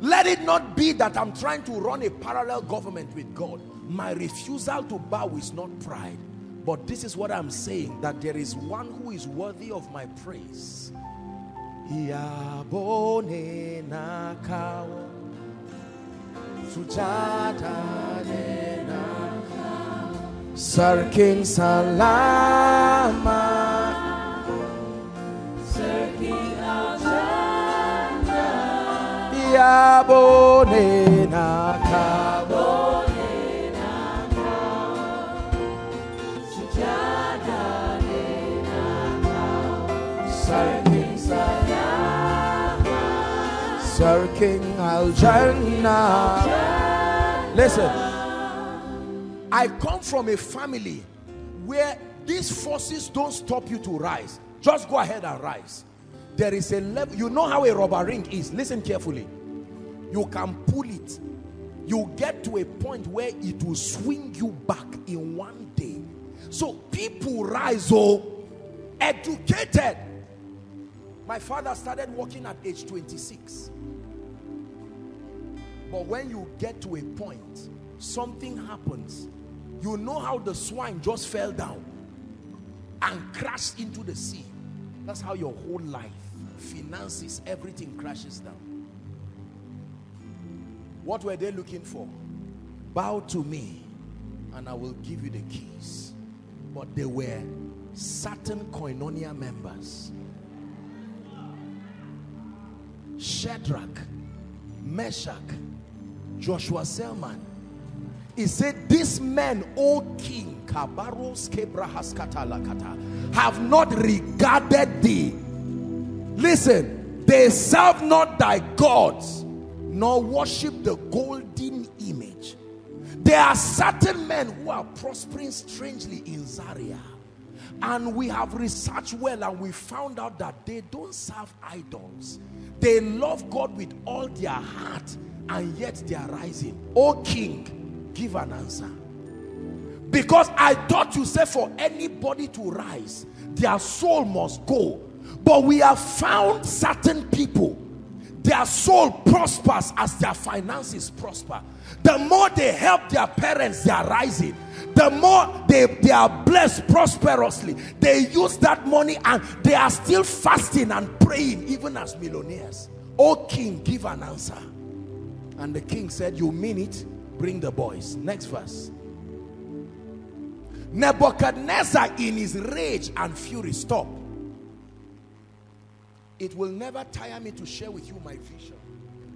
Let it not be that I'm trying to run a parallel government with God. My refusal to bow is not pride. But this is what I'm saying, that there is one who is worthy of my praise. Sarkin Salama, Sarkin Aljana, Yabone Naka, Sujada Naka, Sarkin Salama, Sarkin Aljana. Listen. I come from a family where these forces don't stop you to rise. Just go ahead and rise. There is a level. You know how a rubber ring is. Listen carefully. You can pull it. You get to a point where it will swing you back in one day. So people rise, oh, educated. My father started working at age 26. But when you get to a point, something happens. You know how the swine just fell down and crashed into the sea. That's how your whole life, finances, everything crashes down. What were they looking for? Bow to me and I will give you the keys. But they were certain Koinonia members. Shadrach, Meshach, Joshua Selman. He said, these men, O king, have not regarded thee. Listen, they serve not thy gods, nor worship the golden image. There are certain men who are prospering strangely in Zaria. And we have researched well and we found out that they don't serve idols. They love God with all their heart, and yet they are rising. O king, give an answer. Because I thought you said for anybody to rise, their soul must go. But we have found certain people, their soul prospers as their finances prosper. The more they help their parents, they are rising. The more they are blessed prosperously. They use that money and they are still fasting and praying, even as millionaires. O king, give an answer. And the king said, you mean it? Bring the boys. Next verse. Nebuchadnezzar, in his rage and fury, stop. It will never tire me to share with you my vision.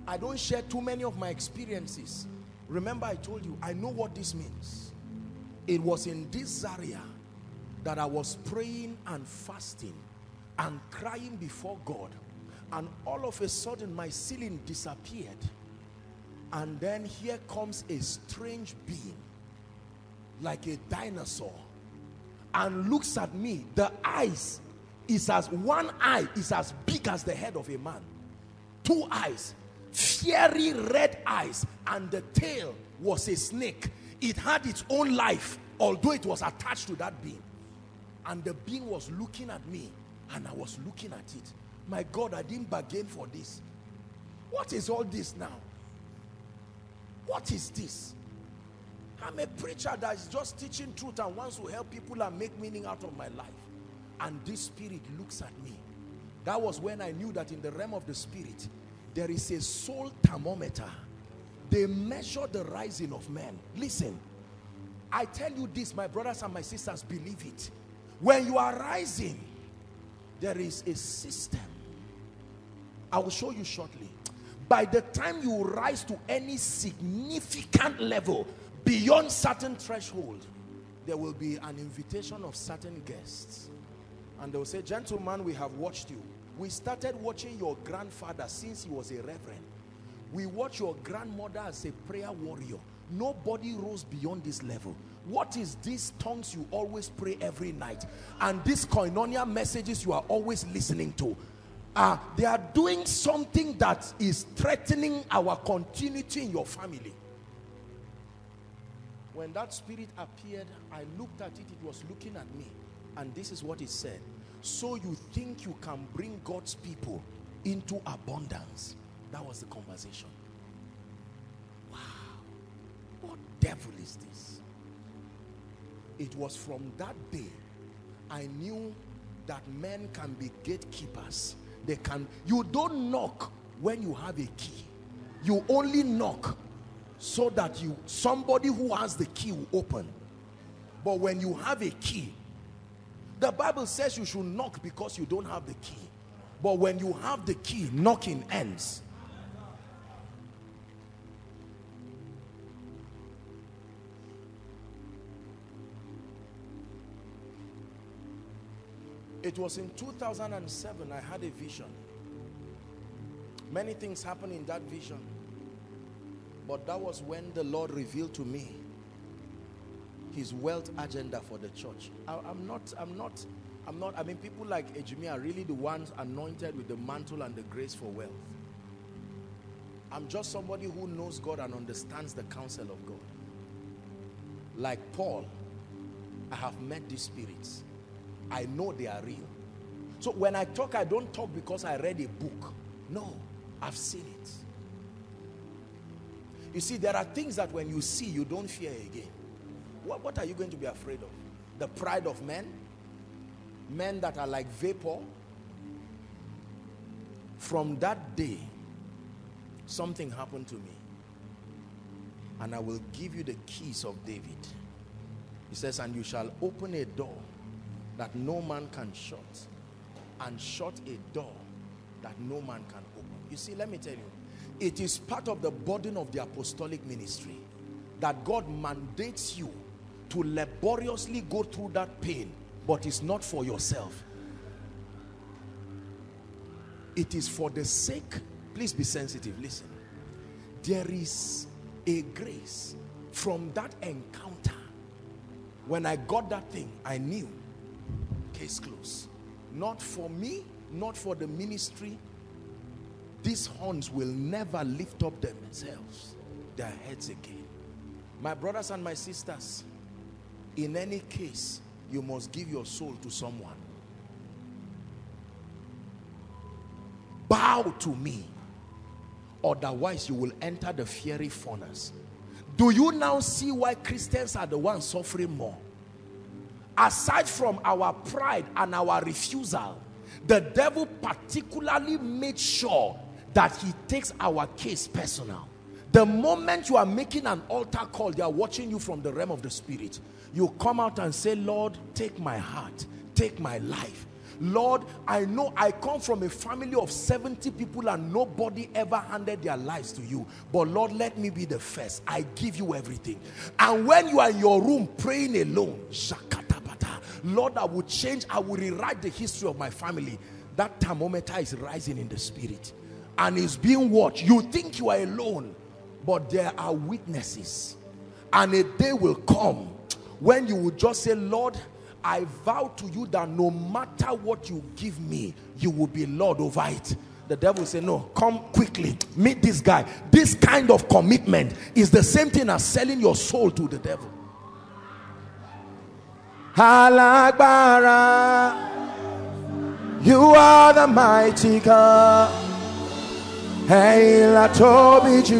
I don't share too many of my experiences. Remember, I told you, I know what this means. It was in this Zaria that I was praying and fasting and crying before God. And all of a sudden, my ceiling disappeared. And then here comes a strange being, like a dinosaur, and looks at me. The eyes is as one eye is as big as the head of a man, two eyes, fiery red eyes, and the tail was a snake. It had its own life, although it was attached to that being. And the being was looking at me, and I was looking at it. My God, I didn't bargain for this. What is all this now? What is this? I'm a preacher that is just teaching truth and wants to help people and make meaning out of my life. And this spirit looks at me. That was when I knew that in the realm of the spirit, there is a soul thermometer. They measure the rising of men. Listen, I tell you this, my brothers and my sisters, believe it. When you are rising, there is a system. I will show you shortly. By the time you rise to any significant level, beyond certain threshold, there will be an invitation of certain guests. And they will say, gentlemen, we have watched you. We started watching your grandfather since he was a reverend. We watched your grandmother as a prayer warrior. Nobody rose beyond this level. What is these tongues you always pray every night? And these Koinonia messages you are always listening to? They are doing something that is threatening our continuity in your family. When that spirit appeared, I looked at it, it was looking at me. And this is what it said. So you think you can bring God's people into abundance? That was the conversation. Wow. What devil is this? It was from that day, I knew that men can be gatekeepers. They can. You don't knock when you have a key. You only knock so that somebody who has the key will open. But when you have a key, the Bible says you should knock because you don't have the key. But when you have the key, knocking ends. It was in 2007 I had a vision. Many things happened in that vision. But that was when the Lord revealed to me his wealth agenda for the church. I mean, people like Ejimi are really the ones anointed with the mantle and the grace for wealth. I'm just somebody who knows God and understands the counsel of God. Like Paul, I have met these spirits. I know they are real. So when I talk, I don't talk because I read a book. No, I've seen it. You see, there are things that when you see, you don't fear again. What are you going to be afraid of? The pride of men? Men that are like vapor? From that day, something happened to me. And I will give you the keys of David. He says, and you shall open a door that no man can shut, and shut a door that no man can open. You see, let me tell you, it is part of the burden of the apostolic ministry that God mandates you to laboriously go through that pain, but it's not for yourself. It is for the sake, please be sensitive, listen. There is a grace From that encounter, when I got that thing, I knew, case closed. Not for me, not for the ministry. These horns will never lift up themselves, their heads again. My brothers and my sisters, in any case, you must give your soul to someone. Bow to me, otherwise you will enter the fiery furnace. Do you now see why Christians are the ones suffering more? Aside from our pride and our refusal, the devil particularly made sure that he takes our case personal. The moment you are making an altar call, they are watching you from the realm of the spirit. You come out and say, Lord, take my heart, take my life. Lord, I know I come from a family of 70 people and nobody ever handed their lives to you. But Lord, let me be the first. I give you everything. And when you are in your room praying alone, Lord, I will change, I will rewrite the history of my family. That thermometer is rising in the spirit. And it's being watched. You think you are alone, but there are witnesses. And a day will come when you will just say, Lord, I vow to you that no matter what you give me, you will be Lord over it. The devil say, no, come quickly, meet this guy. This kind of commitment is the same thing as selling your soul to the devil. Alagbara, you are the mighty God. Hail Atobiju,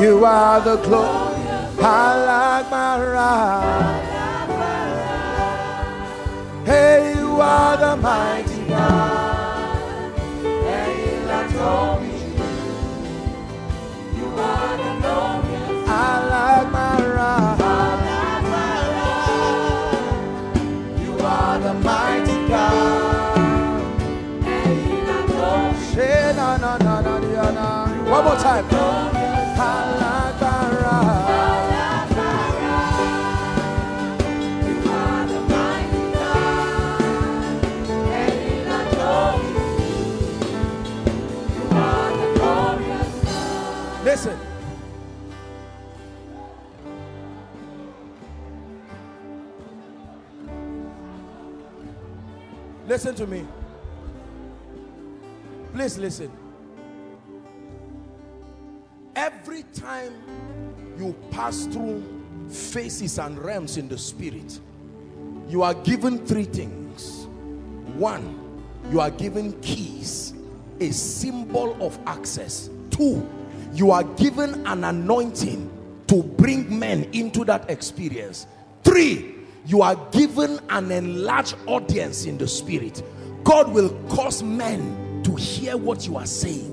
you are the glory. Alagbara. Hey, you are the mighty God. Hey, that's all we do. You are the glorious. I like my ride. I like my ride. You are the mighty God. Hey, that's all we do. Hey, no, no, no, no, no, no. One more time. I like my ride. Listen, listen to me. Please listen. Every time you pass through phases and realms in the spirit, you are given three things. One, you are given keys, a symbol of access. Two, you are given an anointing to bring men into that experience. Three, you are given an enlarged audience in the spirit. God will cause men to hear what you are saying.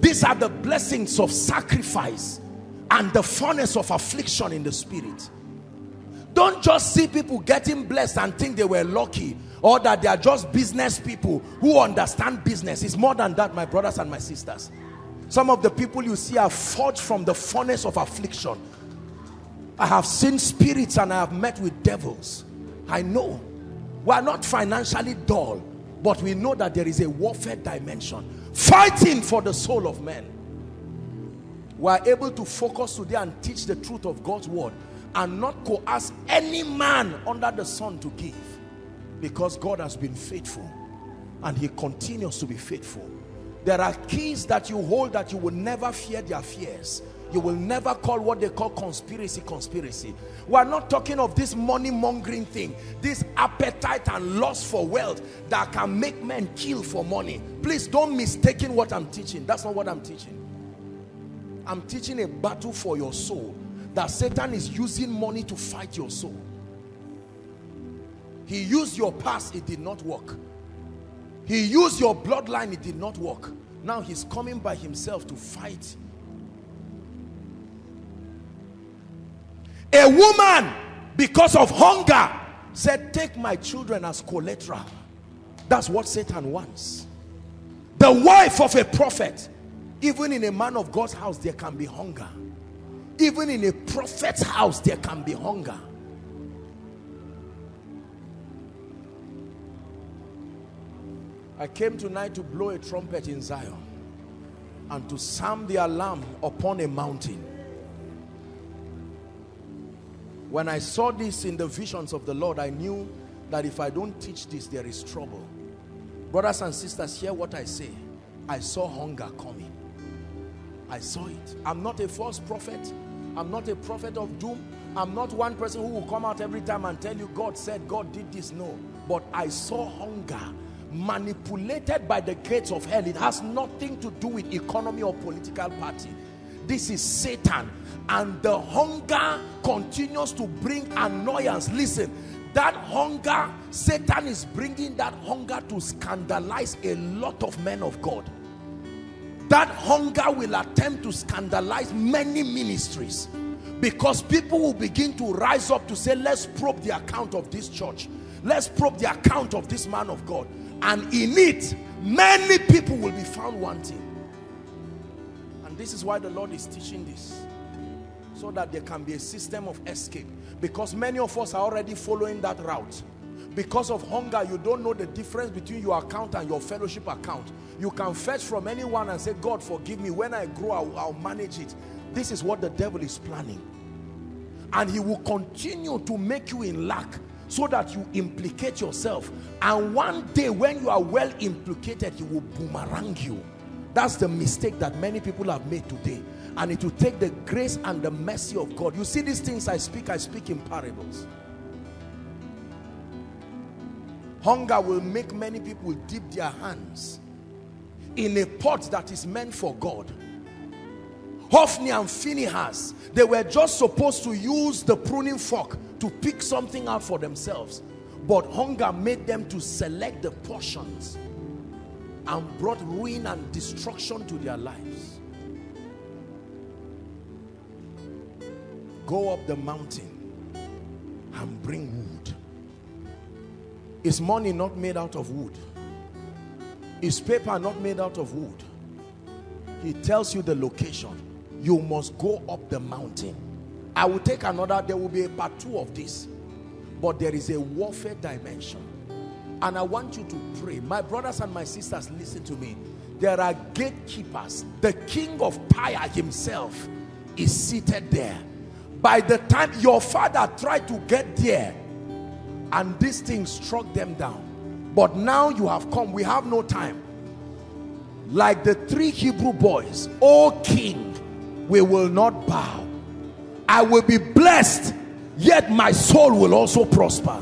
These are the blessings of sacrifice and the furnace of affliction in the spirit. Don't just see people getting blessed and think they were lucky, or that they are just business people who understand business. It's more than that, my brothers and my sisters. Some of the people you see are forged from the furnace of affliction. I have seen spirits and I have met with devils. I know. We are not financially dull, but we know that there is a warfare dimension. Fighting for the soul of men. We are able to focus today and teach the truth of God's word and not coerce any man under the sun to give. Because God has been faithful and he continues to be faithful. There are keys that you hold that you will never fear their fears. You will never call what they call conspiracy. We are not talking of this money-mongering thing, this appetite and lust for wealth that can make men kill for money. Please don't mistake what I'm teaching. That's not what I'm teaching. I'm teaching a battle for your soul, that Satan is using money to fight your soul. He used your past, it did not work. He used your bloodline, it did not work. Now he's coming by himself to fight. A woman, because of hunger, said, take my children as collateral. That's what Satan wants. The wife of a prophet, even in a man of God's house, there can be hunger. Even in a prophet's house, there can be hunger. I came tonight to blow a trumpet in Zion. and to sound the alarm upon a mountain. When I saw this in the visions of the Lord, I knew that if I don't teach this, there is trouble. Brothers and sisters, hear what I say. I saw hunger coming. I saw it. I'm not a false prophet. I'm not a prophet of doom. I'm not one person who will come out every time and tell you God said, God did this. No, but I saw hunger manipulated by the gates of hell. It has nothing to do with economy or political party. This is Satan, and the hunger continues to bring annoyance. Listen, that hunger, Satan is bringing that hunger to scandalize a lot of men of God. That hunger will attempt to scandalize many ministries, because people will begin to rise up to say, let's probe the account of this church, let's probe the account of this man of God, and in it many people will be found wanting. This is why the Lord is teaching this, so that there can be a system of escape, because many of us are already following that route. Because of hunger, you don't know the difference between your account and your fellowship account. You can fetch from anyone and say, God forgive me, when I grow I'll manage it. This is what the devil is planning, and he will continue to make you in lack so that you implicate yourself, and one day when you are well implicated, he will boomerang you. That's the mistake that many people have made today, and it will take the grace and the mercy of God. You see, these things I speak in parables. Hunger will make many people dip their hands in a pot that is meant for God. Hophni and Phinehas, they were just supposed to use the pruning fork to pick something out for themselves, but hunger made them to select the portions and brought ruin and destruction to their lives. Go up the mountain and bring wood. Is money not made out of wood? Is paper not made out of wood? He tells you the location. You must go up the mountain. I will take another, there will be a part 2 of this, but there is a warfare dimension. And I want you to pray. My brothers and my sisters, listen to me. There are gatekeepers. The king of Tyre himself is seated there. By the time your father tried to get there, and this thing struck them down. But now you have come. We have no time. Like the 3 Hebrew boys, O king, we will not bow. I will be blessed, yet my soul will also prosper.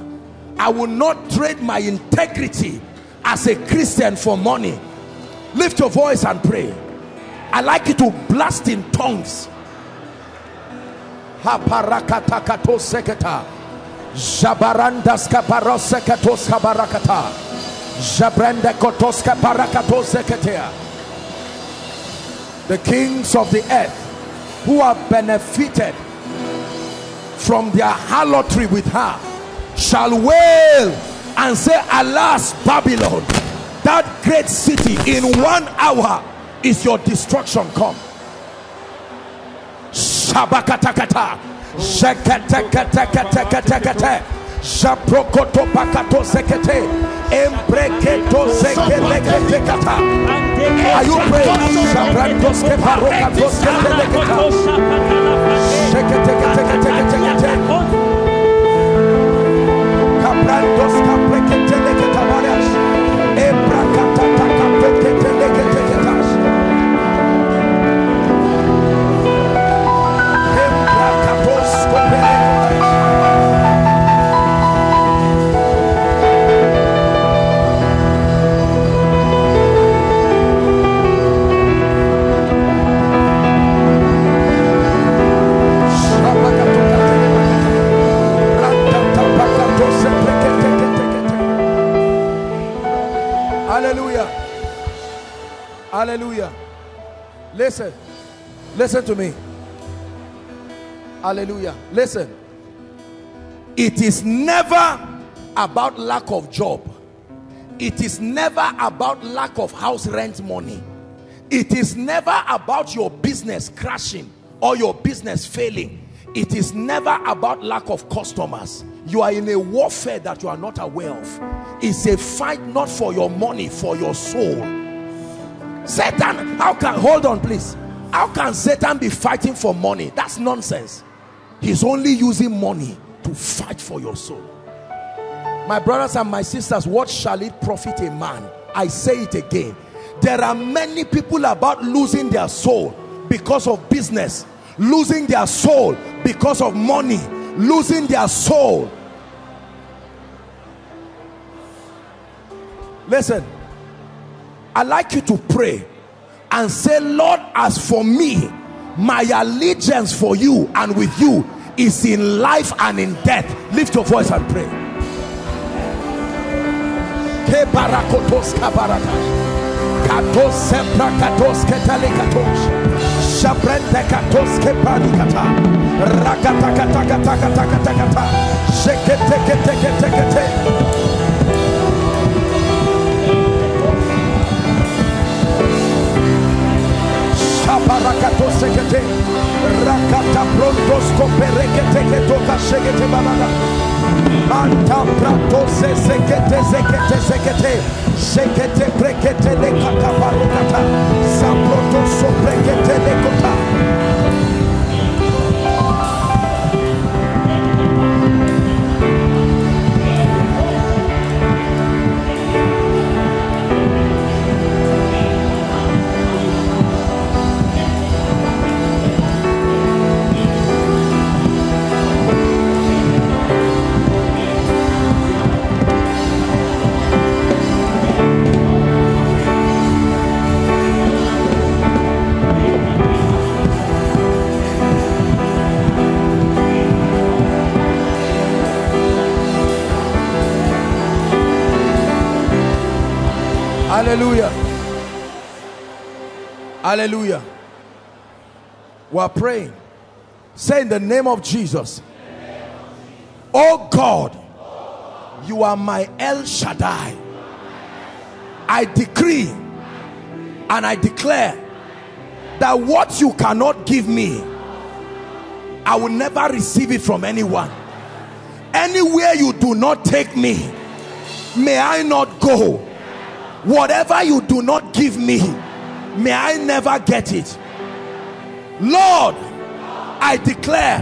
I will not trade my integrity as a Christian for money. Lift your voice and pray. I like you to blast in tongues. The kings of the earth who have benefited from their harlotry with her shall wail and say, alas, Babylon, that great city, in 1 hour is your destruction come. Shabakatakata, Shekatekatekatekate, Shaprokotopakato Sekete, Embreketo Sekeleketekata. Are you praying? Shabrakoskeparokato Sekeleketekata, Sheketekatekatekate. Hallelujah. Listen. Listen to me. Hallelujah. Listen. It is never about lack of job. It is never about lack of house rent money. It is never about your business crashing or your business failing. It is never about lack of customers. You are in a warfare that you are not aware of. It's a fight not for your money, for your soul. Satan, how can, hold on please, how can Satan be fighting for money? That's nonsense. He's only using money to fight for your soul. My brothers and my sisters, what shall it profit a man? I say it again. There are many people about losing their soul because of business, losing their soul because of money, losing their soul. Listen, I'd like you to pray and say, Lord, as for me, my allegiance for you and with you is in life and in death. Lift your voice and pray. Hallelujah. Hallelujah. We are praying. Say in the name of Jesus. Oh God, you are my El Shaddai. I decree and I declare that what you cannot give me, I will never receive it from anyone. Anywhere you do not take me, may I not go. Whatever you do not give me, may I never get it. Lord, I declare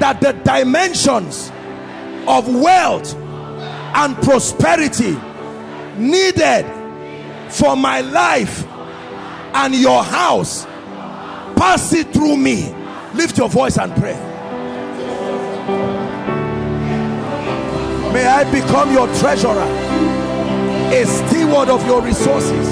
that the dimensions of wealth and prosperity needed for my life and your house, pass it through me. Lift your voice and pray. May I become your treasurer, a steward of your resources.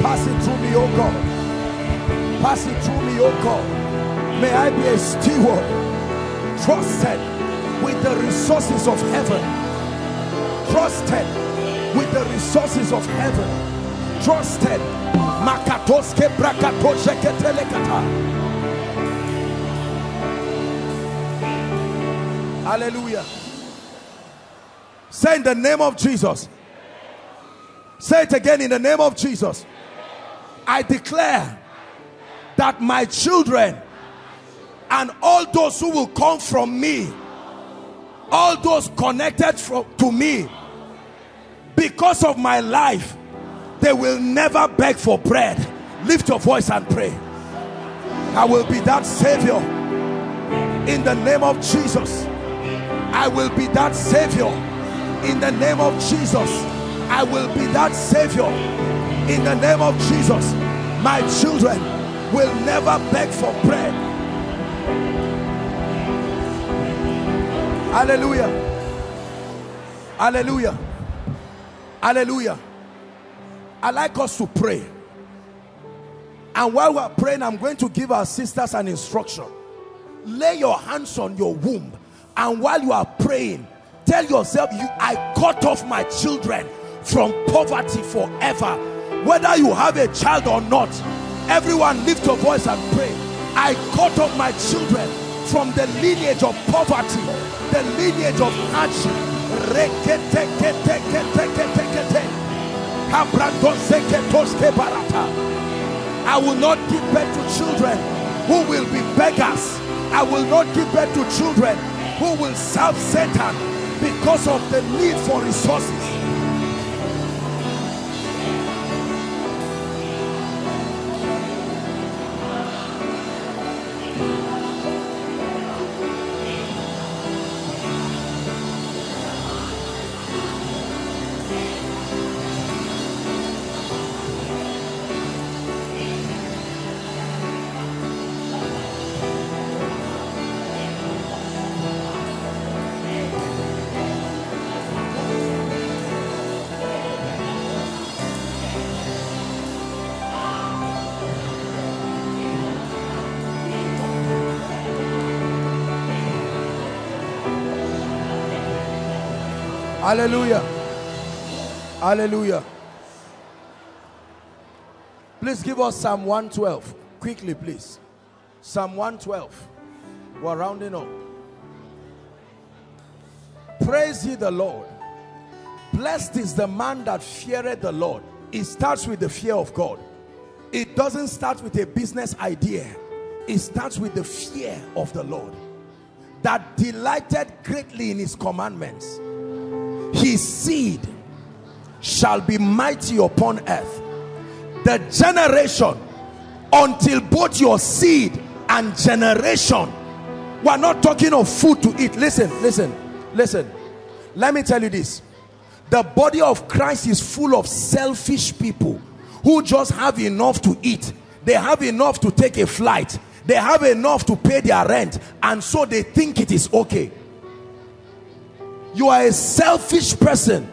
Pass it through me, O God. Pass it through me, O God. May I be a steward, trusted with the resources of heaven, trusted with the resources of heaven, trusted. Makatoske brakatoshe ketelekata. Hallelujah. Say in the name of Jesus. Say it again, in the name of Jesus. I declare that my children and all those who will come from me, all those connected to me, because of my life, they will never beg for bread. Lift your voice and pray. I will be that savior in the name of Jesus. I will be that savior in the name of Jesus. I will be that savior in the name of Jesus. My children will never beg for bread. Hallelujah. Hallelujah. Hallelujah. I'd like us to pray. And while we're praying, I'm going to give our sisters an instruction. Lay your hands on your womb. And while you are praying, tell yourself, I cut off my children from poverty forever. Whether you have a child or not, everyone lift your voice and pray. I cut off my children from the lineage of poverty, the lineage of hardship, I will not give birth to children who will be beggars. I will not give birth to children who will serve Satan because of the need for resources. Hallelujah. Hallelujah. Please give us Psalm 112. Quickly, please. Psalm 112. We're rounding up. Praise ye the Lord. Blessed is the man that feareth the Lord. It starts with the fear of God. It doesn't start with a business idea. It starts with the fear of the Lord. That delighted greatly in his commandments. His seed shall be mighty upon earth. The generation, until both your seed and generation, we're not talking of food to eat. Listen, listen, listen. Let me tell you this. The body of Christ is full of selfish people who just have enough to eat. They have enough to take a flight. They have enough to pay their rent. And so they think it is okay. You are a selfish person.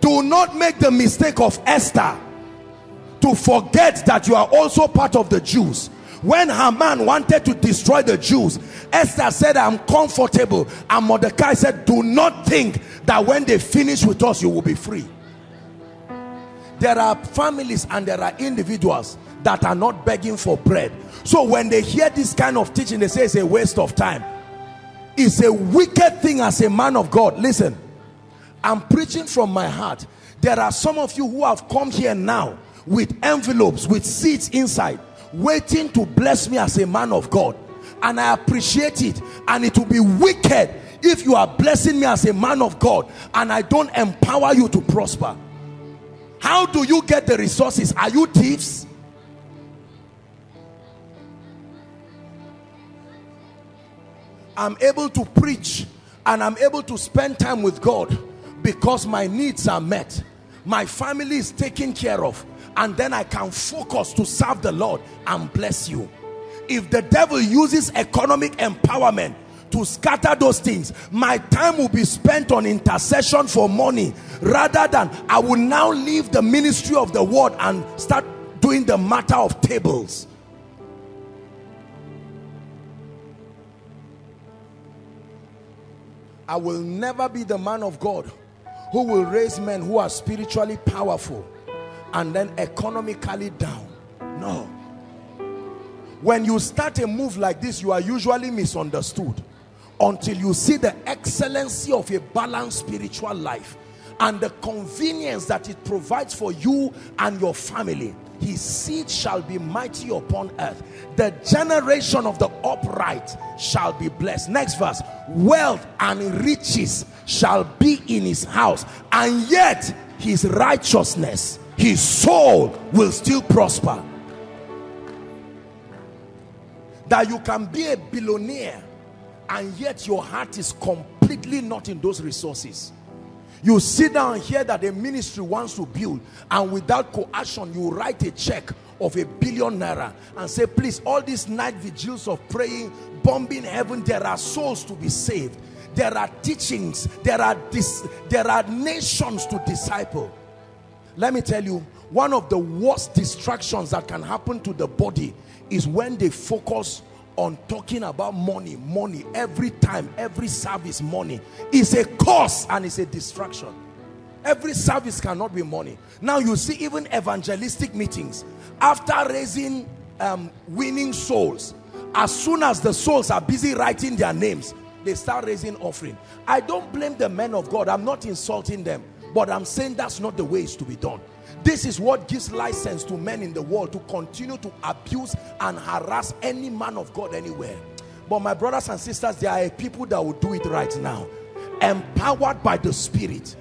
Do not make the mistake of Esther to forget that you are also part of the Jews. When Haman wanted to destroy the Jews, Esther said, I'm comfortable. And Mordecai said, do not think that when they finish with us, you will be free. There are families and there are individuals that are not begging for bread. So when they hear this kind of teaching, they say it's a waste of time. It's a wicked thing as a man of God. Listen, I'm preaching from my heart. There are some of you who have come here now with envelopes, with seeds inside, waiting to bless me as a man of God. And I appreciate it. And it will be wicked if you are blessing me as a man of God and I don't empower you to prosper. How do you get the resources? Are you thieves? I'm able to preach and I'm able to spend time with God because my needs are met. My family is taken care of, and then I can focus to serve the Lord and bless you. If the devil uses economic empowerment to scatter those things, my time will be spent on intercession for money rather than I will now leave the ministry of the word and start doing the matter of tables. I will never be the man of God who will raise men who are spiritually powerful and then economically down. No. When you start a move like this, you are usually misunderstood until you see the excellency of a balanced spiritual life and the convenience that it provides for you and your family. His seed shall be mighty upon earth. The generation of the upright shall be blessed. Next verse. Wealth and riches shall be in his house, and yet his righteousness, his soul will still prosper. That you can be a billionaire and yet your heart is completely not in those resources. You sit down and hear that a ministry wants to build, and without coercion, you write a check of ₦1 billion and say, please, all these night vigils of praying, bombing heaven, there are souls to be saved. There are teachings. There are nations to disciple. Let me tell you, one of the worst distractions that can happen to the body is when they focus on talking about money, money, every time, every service, money is a curse and it's a distraction. Every service cannot be money. Now you see even evangelistic meetings, after raising, winning souls, as soon as the souls are busy writing their names, they start raising offering. I don't blame the men of God. I'm not insulting them, but I'm saying that's not the way it's to be done. This is what gives license to men in the world to continue to abuse and harass any man of God anywhere. But my brothers and sisters, there are people that will do it right now, empowered by the Spirit,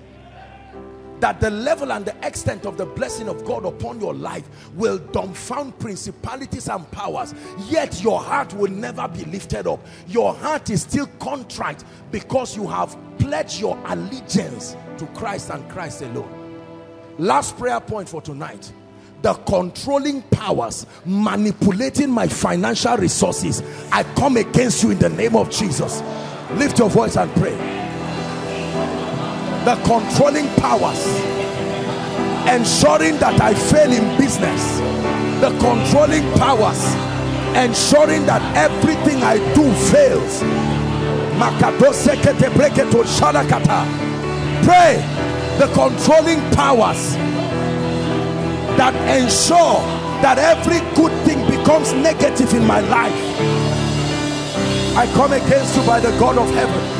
that the level and the extent of the blessing of God upon your life will dumbfound principalities and powers, yet your heart will never be lifted up. Your heart is still contrite because you have pledged your allegiance to Christ and Christ alone. Last prayer point for tonight. The controlling powers manipulating my financial resources, I come against you in the name of Jesus. Lift your voice and pray. The controlling powers ensuring that I fail in business, the controlling powers ensuring that everything I do fails. Pray. The controlling powers that ensure that every good thing becomes negative in my life, I come against you by the God of heaven.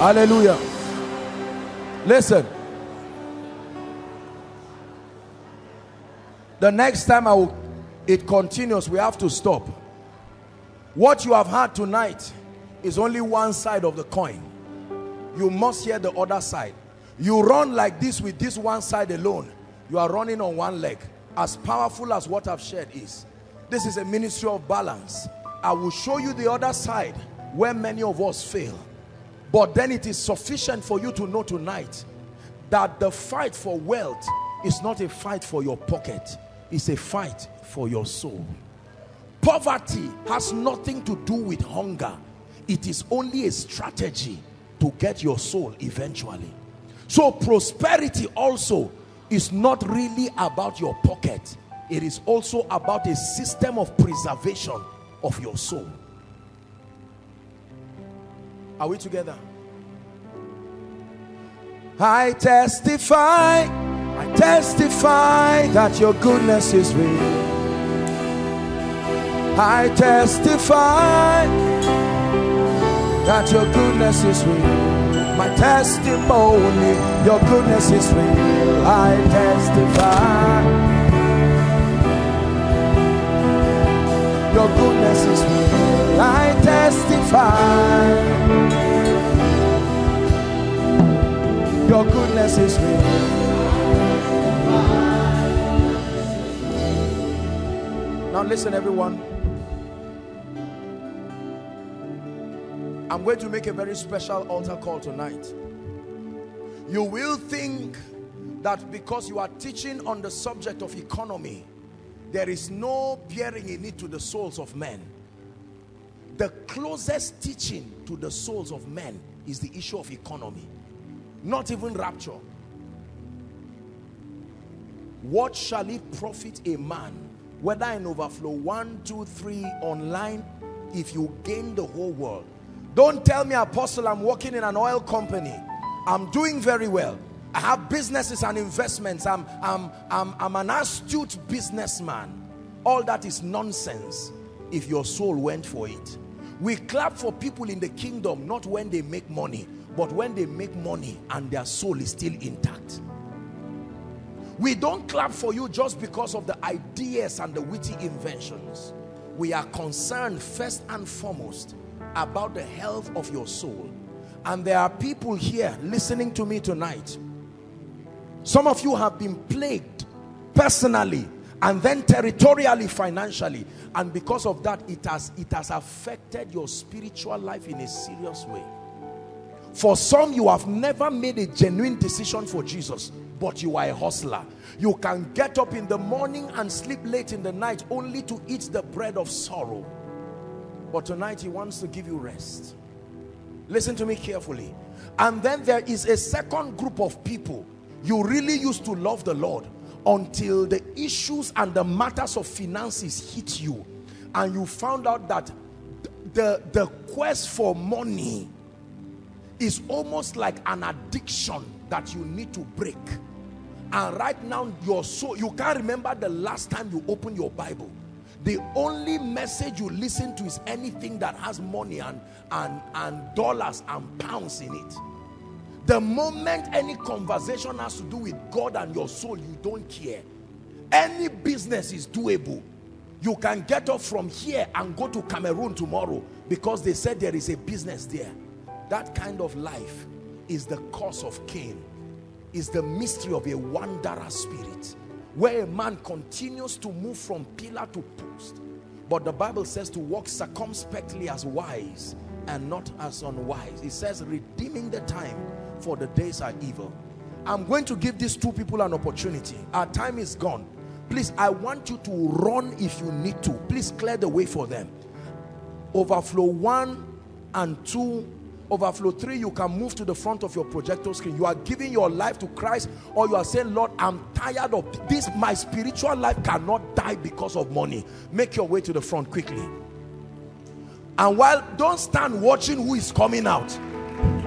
Hallelujah. Listen. The next time it continues, we have to stop. What you have heard tonight is only one side of the coin. You must hear the other side. You run like this with this one side alone, you are running on one leg. As powerful as what I've shared is, this is a ministry of balance. I will show you the other side where many of us fail. But then it is sufficient for you to know tonight that the fight for wealth is not a fight for your pocket. It's a fight for your soul. Poverty has nothing to do with hunger. It is only a strategy to get your soul eventually. So prosperity also is not really about your pocket. It is also about a system of preservation of your soul. Are we together? I testify that your goodness is real. I testify that your goodness is real. My testimony, your goodness is real. I testify, your goodness is real. I testify, your goodness is real. Now listen, everyone. I'm going to make a very special altar call tonight. You will think that because you are teaching on the subject of economy, there is no bearing in it to the souls of men. The closest teaching to the souls of men is the issue of economy. Not even rapture. What shall it profit a man, whether in overflow 1, 2, 3 online, if you gain the whole world? Don't tell me, Apostle, I'm working in an oil company, I'm doing very well, I have businesses and investments, I'm an astute businessman. All that is nonsense if your soul went for it. We clap for people in the kingdom not when they make money, but when they make money and their soul is still intact. We don't clap for you just because of the ideas and the witty inventions. We are concerned first and foremost about the health of your soul. And there are people here listening to me tonight. Some of you have been plagued personally and then territorially, financially. And because of that, it has affected your spiritual life in a serious way. For some, you have never made a genuine decision for Jesus, but you are a hustler. You can get up in the morning and sleep late in the night only to eat the bread of sorrow. But tonight, he wants to give you rest. Listen to me carefully. And then there is a second group of people. You really used to love the Lord until the issues and the matters of finances hit you. and you found out that the quest for money is almost like an addiction that you need to break. And right now, your soul, you can't remember the last time you opened your Bible. The only message you listen to is anything that has money and dollars and pounds in it. The moment any conversation has to do with God and your soul, you don't care. Any business is doable. You can get up from here and go to Cameroon tomorrow because they said there is a business there. That kind of life is the curse of Cain. Is the mystery of a wanderer spirit, where a man continues to move from pillar to post. But the Bible says to walk circumspectly as wise and not as unwise. It says redeeming the time, for the days are evil. I'm going to give these two people an opportunity. Our time is gone. Please, I want you to run if you need to. Please clear the way for them. Overflow 1 and 2. Overflow 3, you can move to the front of your projector screen. You are giving your life to Christ, or you are saying, Lord, I'm tired of this. My spiritual life cannot die because of money. Make your way to the front quickly. And while, don't stand watching who is coming out.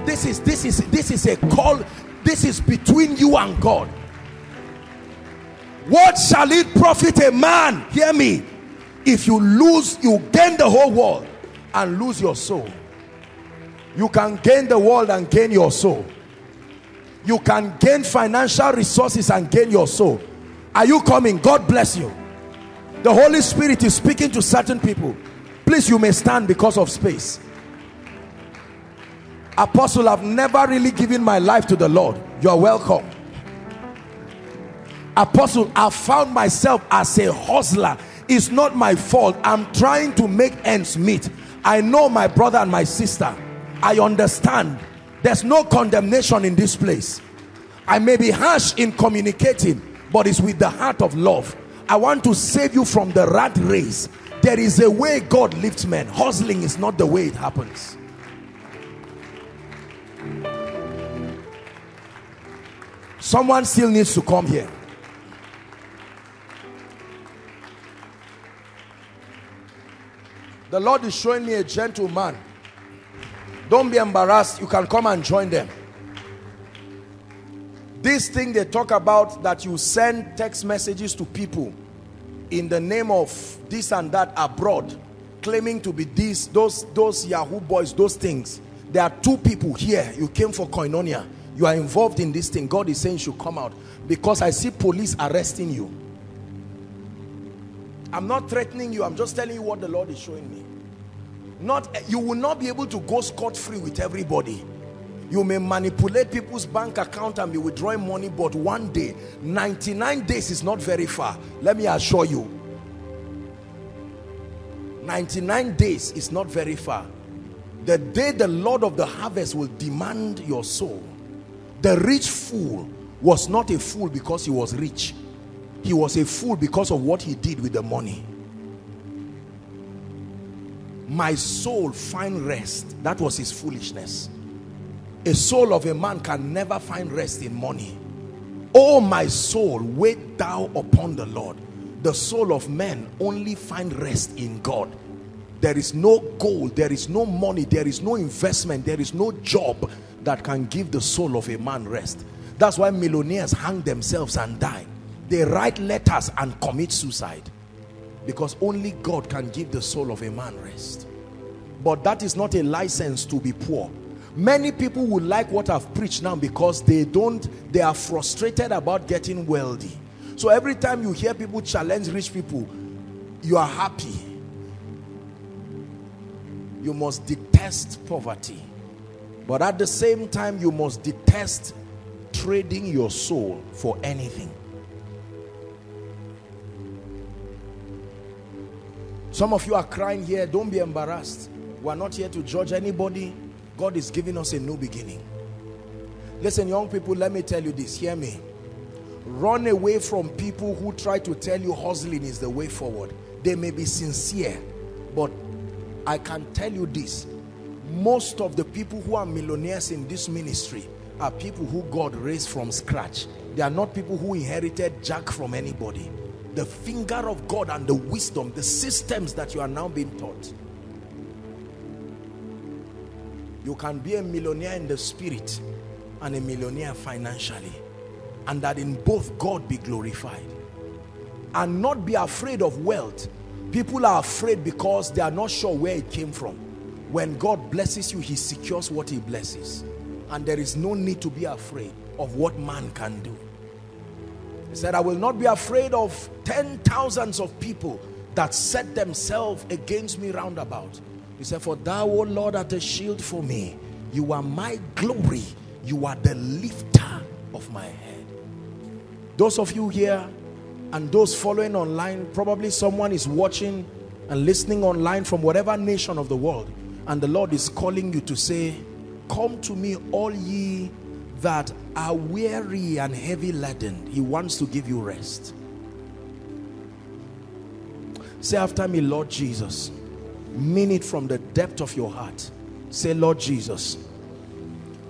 This is a call. This is between you and God. What shall it profit a man? Hear me. If you lose, you gain the whole world and lose your soul. You can gain the world and gain your soul. You can gain financial resources and gain your soul. Are you coming? God bless you. The Holy Spirit is speaking to certain people. Please, you may stand because of space. Apostle, I've never really given my life to the Lord. You are welcome. Apostle, I found myself as a hustler. It's not my fault. I'm trying to make ends meet. I know my brother and my sister. I understand. There's no condemnation in this place. I may be harsh in communicating, but it's with the heart of love. I want to save you from the rat race. There is a way God lifts men. Hustling is not the way it happens. Someone still needs to come here. The Lord is showing me a gentleman. Don't be embarrassed. You can come and join them. This thing they talk about, that you send text messages to people in the name of this and that abroad, claiming to be this, those Yahoo boys, those things. There are two people here. You came for Koinonia. You are involved in this thing. God is saying you should come out, because I see police arresting you. I'm not threatening you. I'm just telling you what the Lord is showing me. You will not be able to go scot-free with everybody. You may manipulate people's bank account and be withdrawing money, but one day, 99 days is not very far. Let me assure you, 99 days is not very far. The day the Lord of the harvest will demand your soul. The rich fool was not a fool because he was rich. He was a fool because of what he did with the money. My soul find rest. That was his foolishness. A soul of a man can never find rest in money. Oh, my soul, wait thou upon the Lord. The soul of man only find rest in God. There is no gold, there is no money, there is no investment, there is no job that can give the soul of a man rest. That's why millionaires hang themselves and die. They write letters and commit suicide. Because only God can give the soul of a man rest. But that is not a license to be poor. Many people would like what I've preached now because they are frustrated about getting wealthy. So every time you hear people challenge rich people, you are happy. You must detest poverty. But at the same time, you must detest trading your soul for anything. Some of you are crying here. Don't be embarrassed. We are not here to judge anybody. God is giving us a new beginning. Listen, young people, let me tell you this. Hear me. Run away from people who try to tell you hustling is the way forward. They may be sincere, but I can tell you this. Most of the people who are millionaires in this ministry are people who God raised from scratch. They are not people who inherited jack from anybody. the finger of God and the wisdom, the systems that you are now being taught. You can be a millionaire in the spirit and a millionaire financially, and that in both God be glorified, and not be afraid of wealth. People are afraid because they are not sure where it came from. When God blesses you, he secures what he blesses, and there is no need to be afraid of what man can do. He said, I will not be afraid of 10,000s of people that set themselves against me round about. He said, for thou, O Lord, art a shield for me. You are my glory. You are the lifter of my head. Those of you here and those following online, probably someone is watching and listening online from whatever nation of the world, and the Lord is calling you to say, come to me, all ye that are weary and heavy laden. He wants to give you rest. Say after me, Lord Jesus. Mean it from the depth of your heart. Say, Lord Jesus,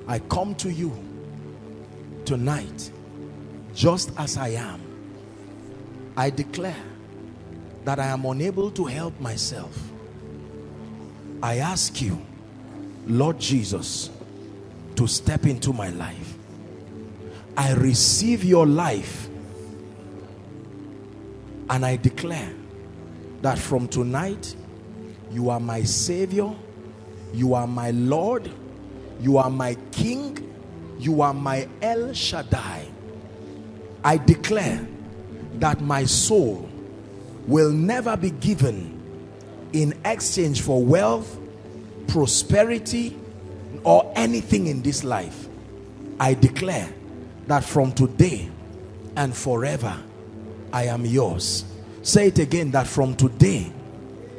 I come to you tonight just as I am. I declare that I am unable to help myself. I ask you, Lord Jesus, to step into my life. I receive your life, and I declare that from tonight, you are my Savior, you are my Lord, you are my King, you are my El Shaddai. I declare that my soul will never be given in exchange for wealth, prosperity, or anything in this life. I declare that from today and forever, I am yours. Say it again, that from today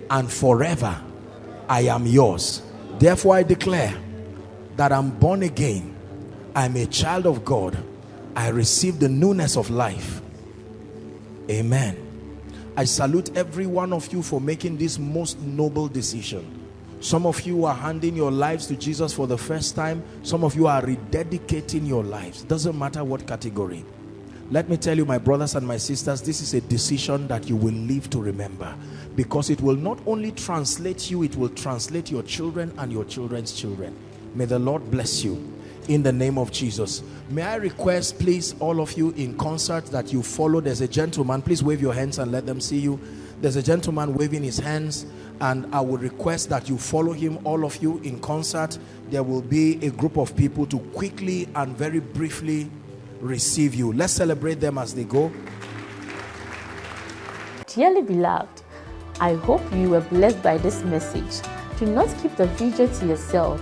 and forever, I am yours. Therefore, I declare that I'm born again. I'm a child of God. I receive the newness of life. Amen. I salute every one of you for making this most noble decision. Some of you are handing your lives to Jesus for the first time. Some of you are rededicating your lives. Doesn't matter what category. Let me tell you, my brothers and my sisters, this is a decision that you will live to remember, because it will not only translate you, it will translate your children and your children's children. May the Lord bless you in the name of Jesus. May I request, please, all of you in concert, that you follow. There's a gentleman, please wave your hands and let them see you. There's a gentleman waving his hands, and I would request that you follow him, all of you in concert. There will be a group of people to quickly and very briefly receive you. Let's celebrate them as they go. Dearly beloved, I hope you were blessed by this message. Do not keep the video to yourself.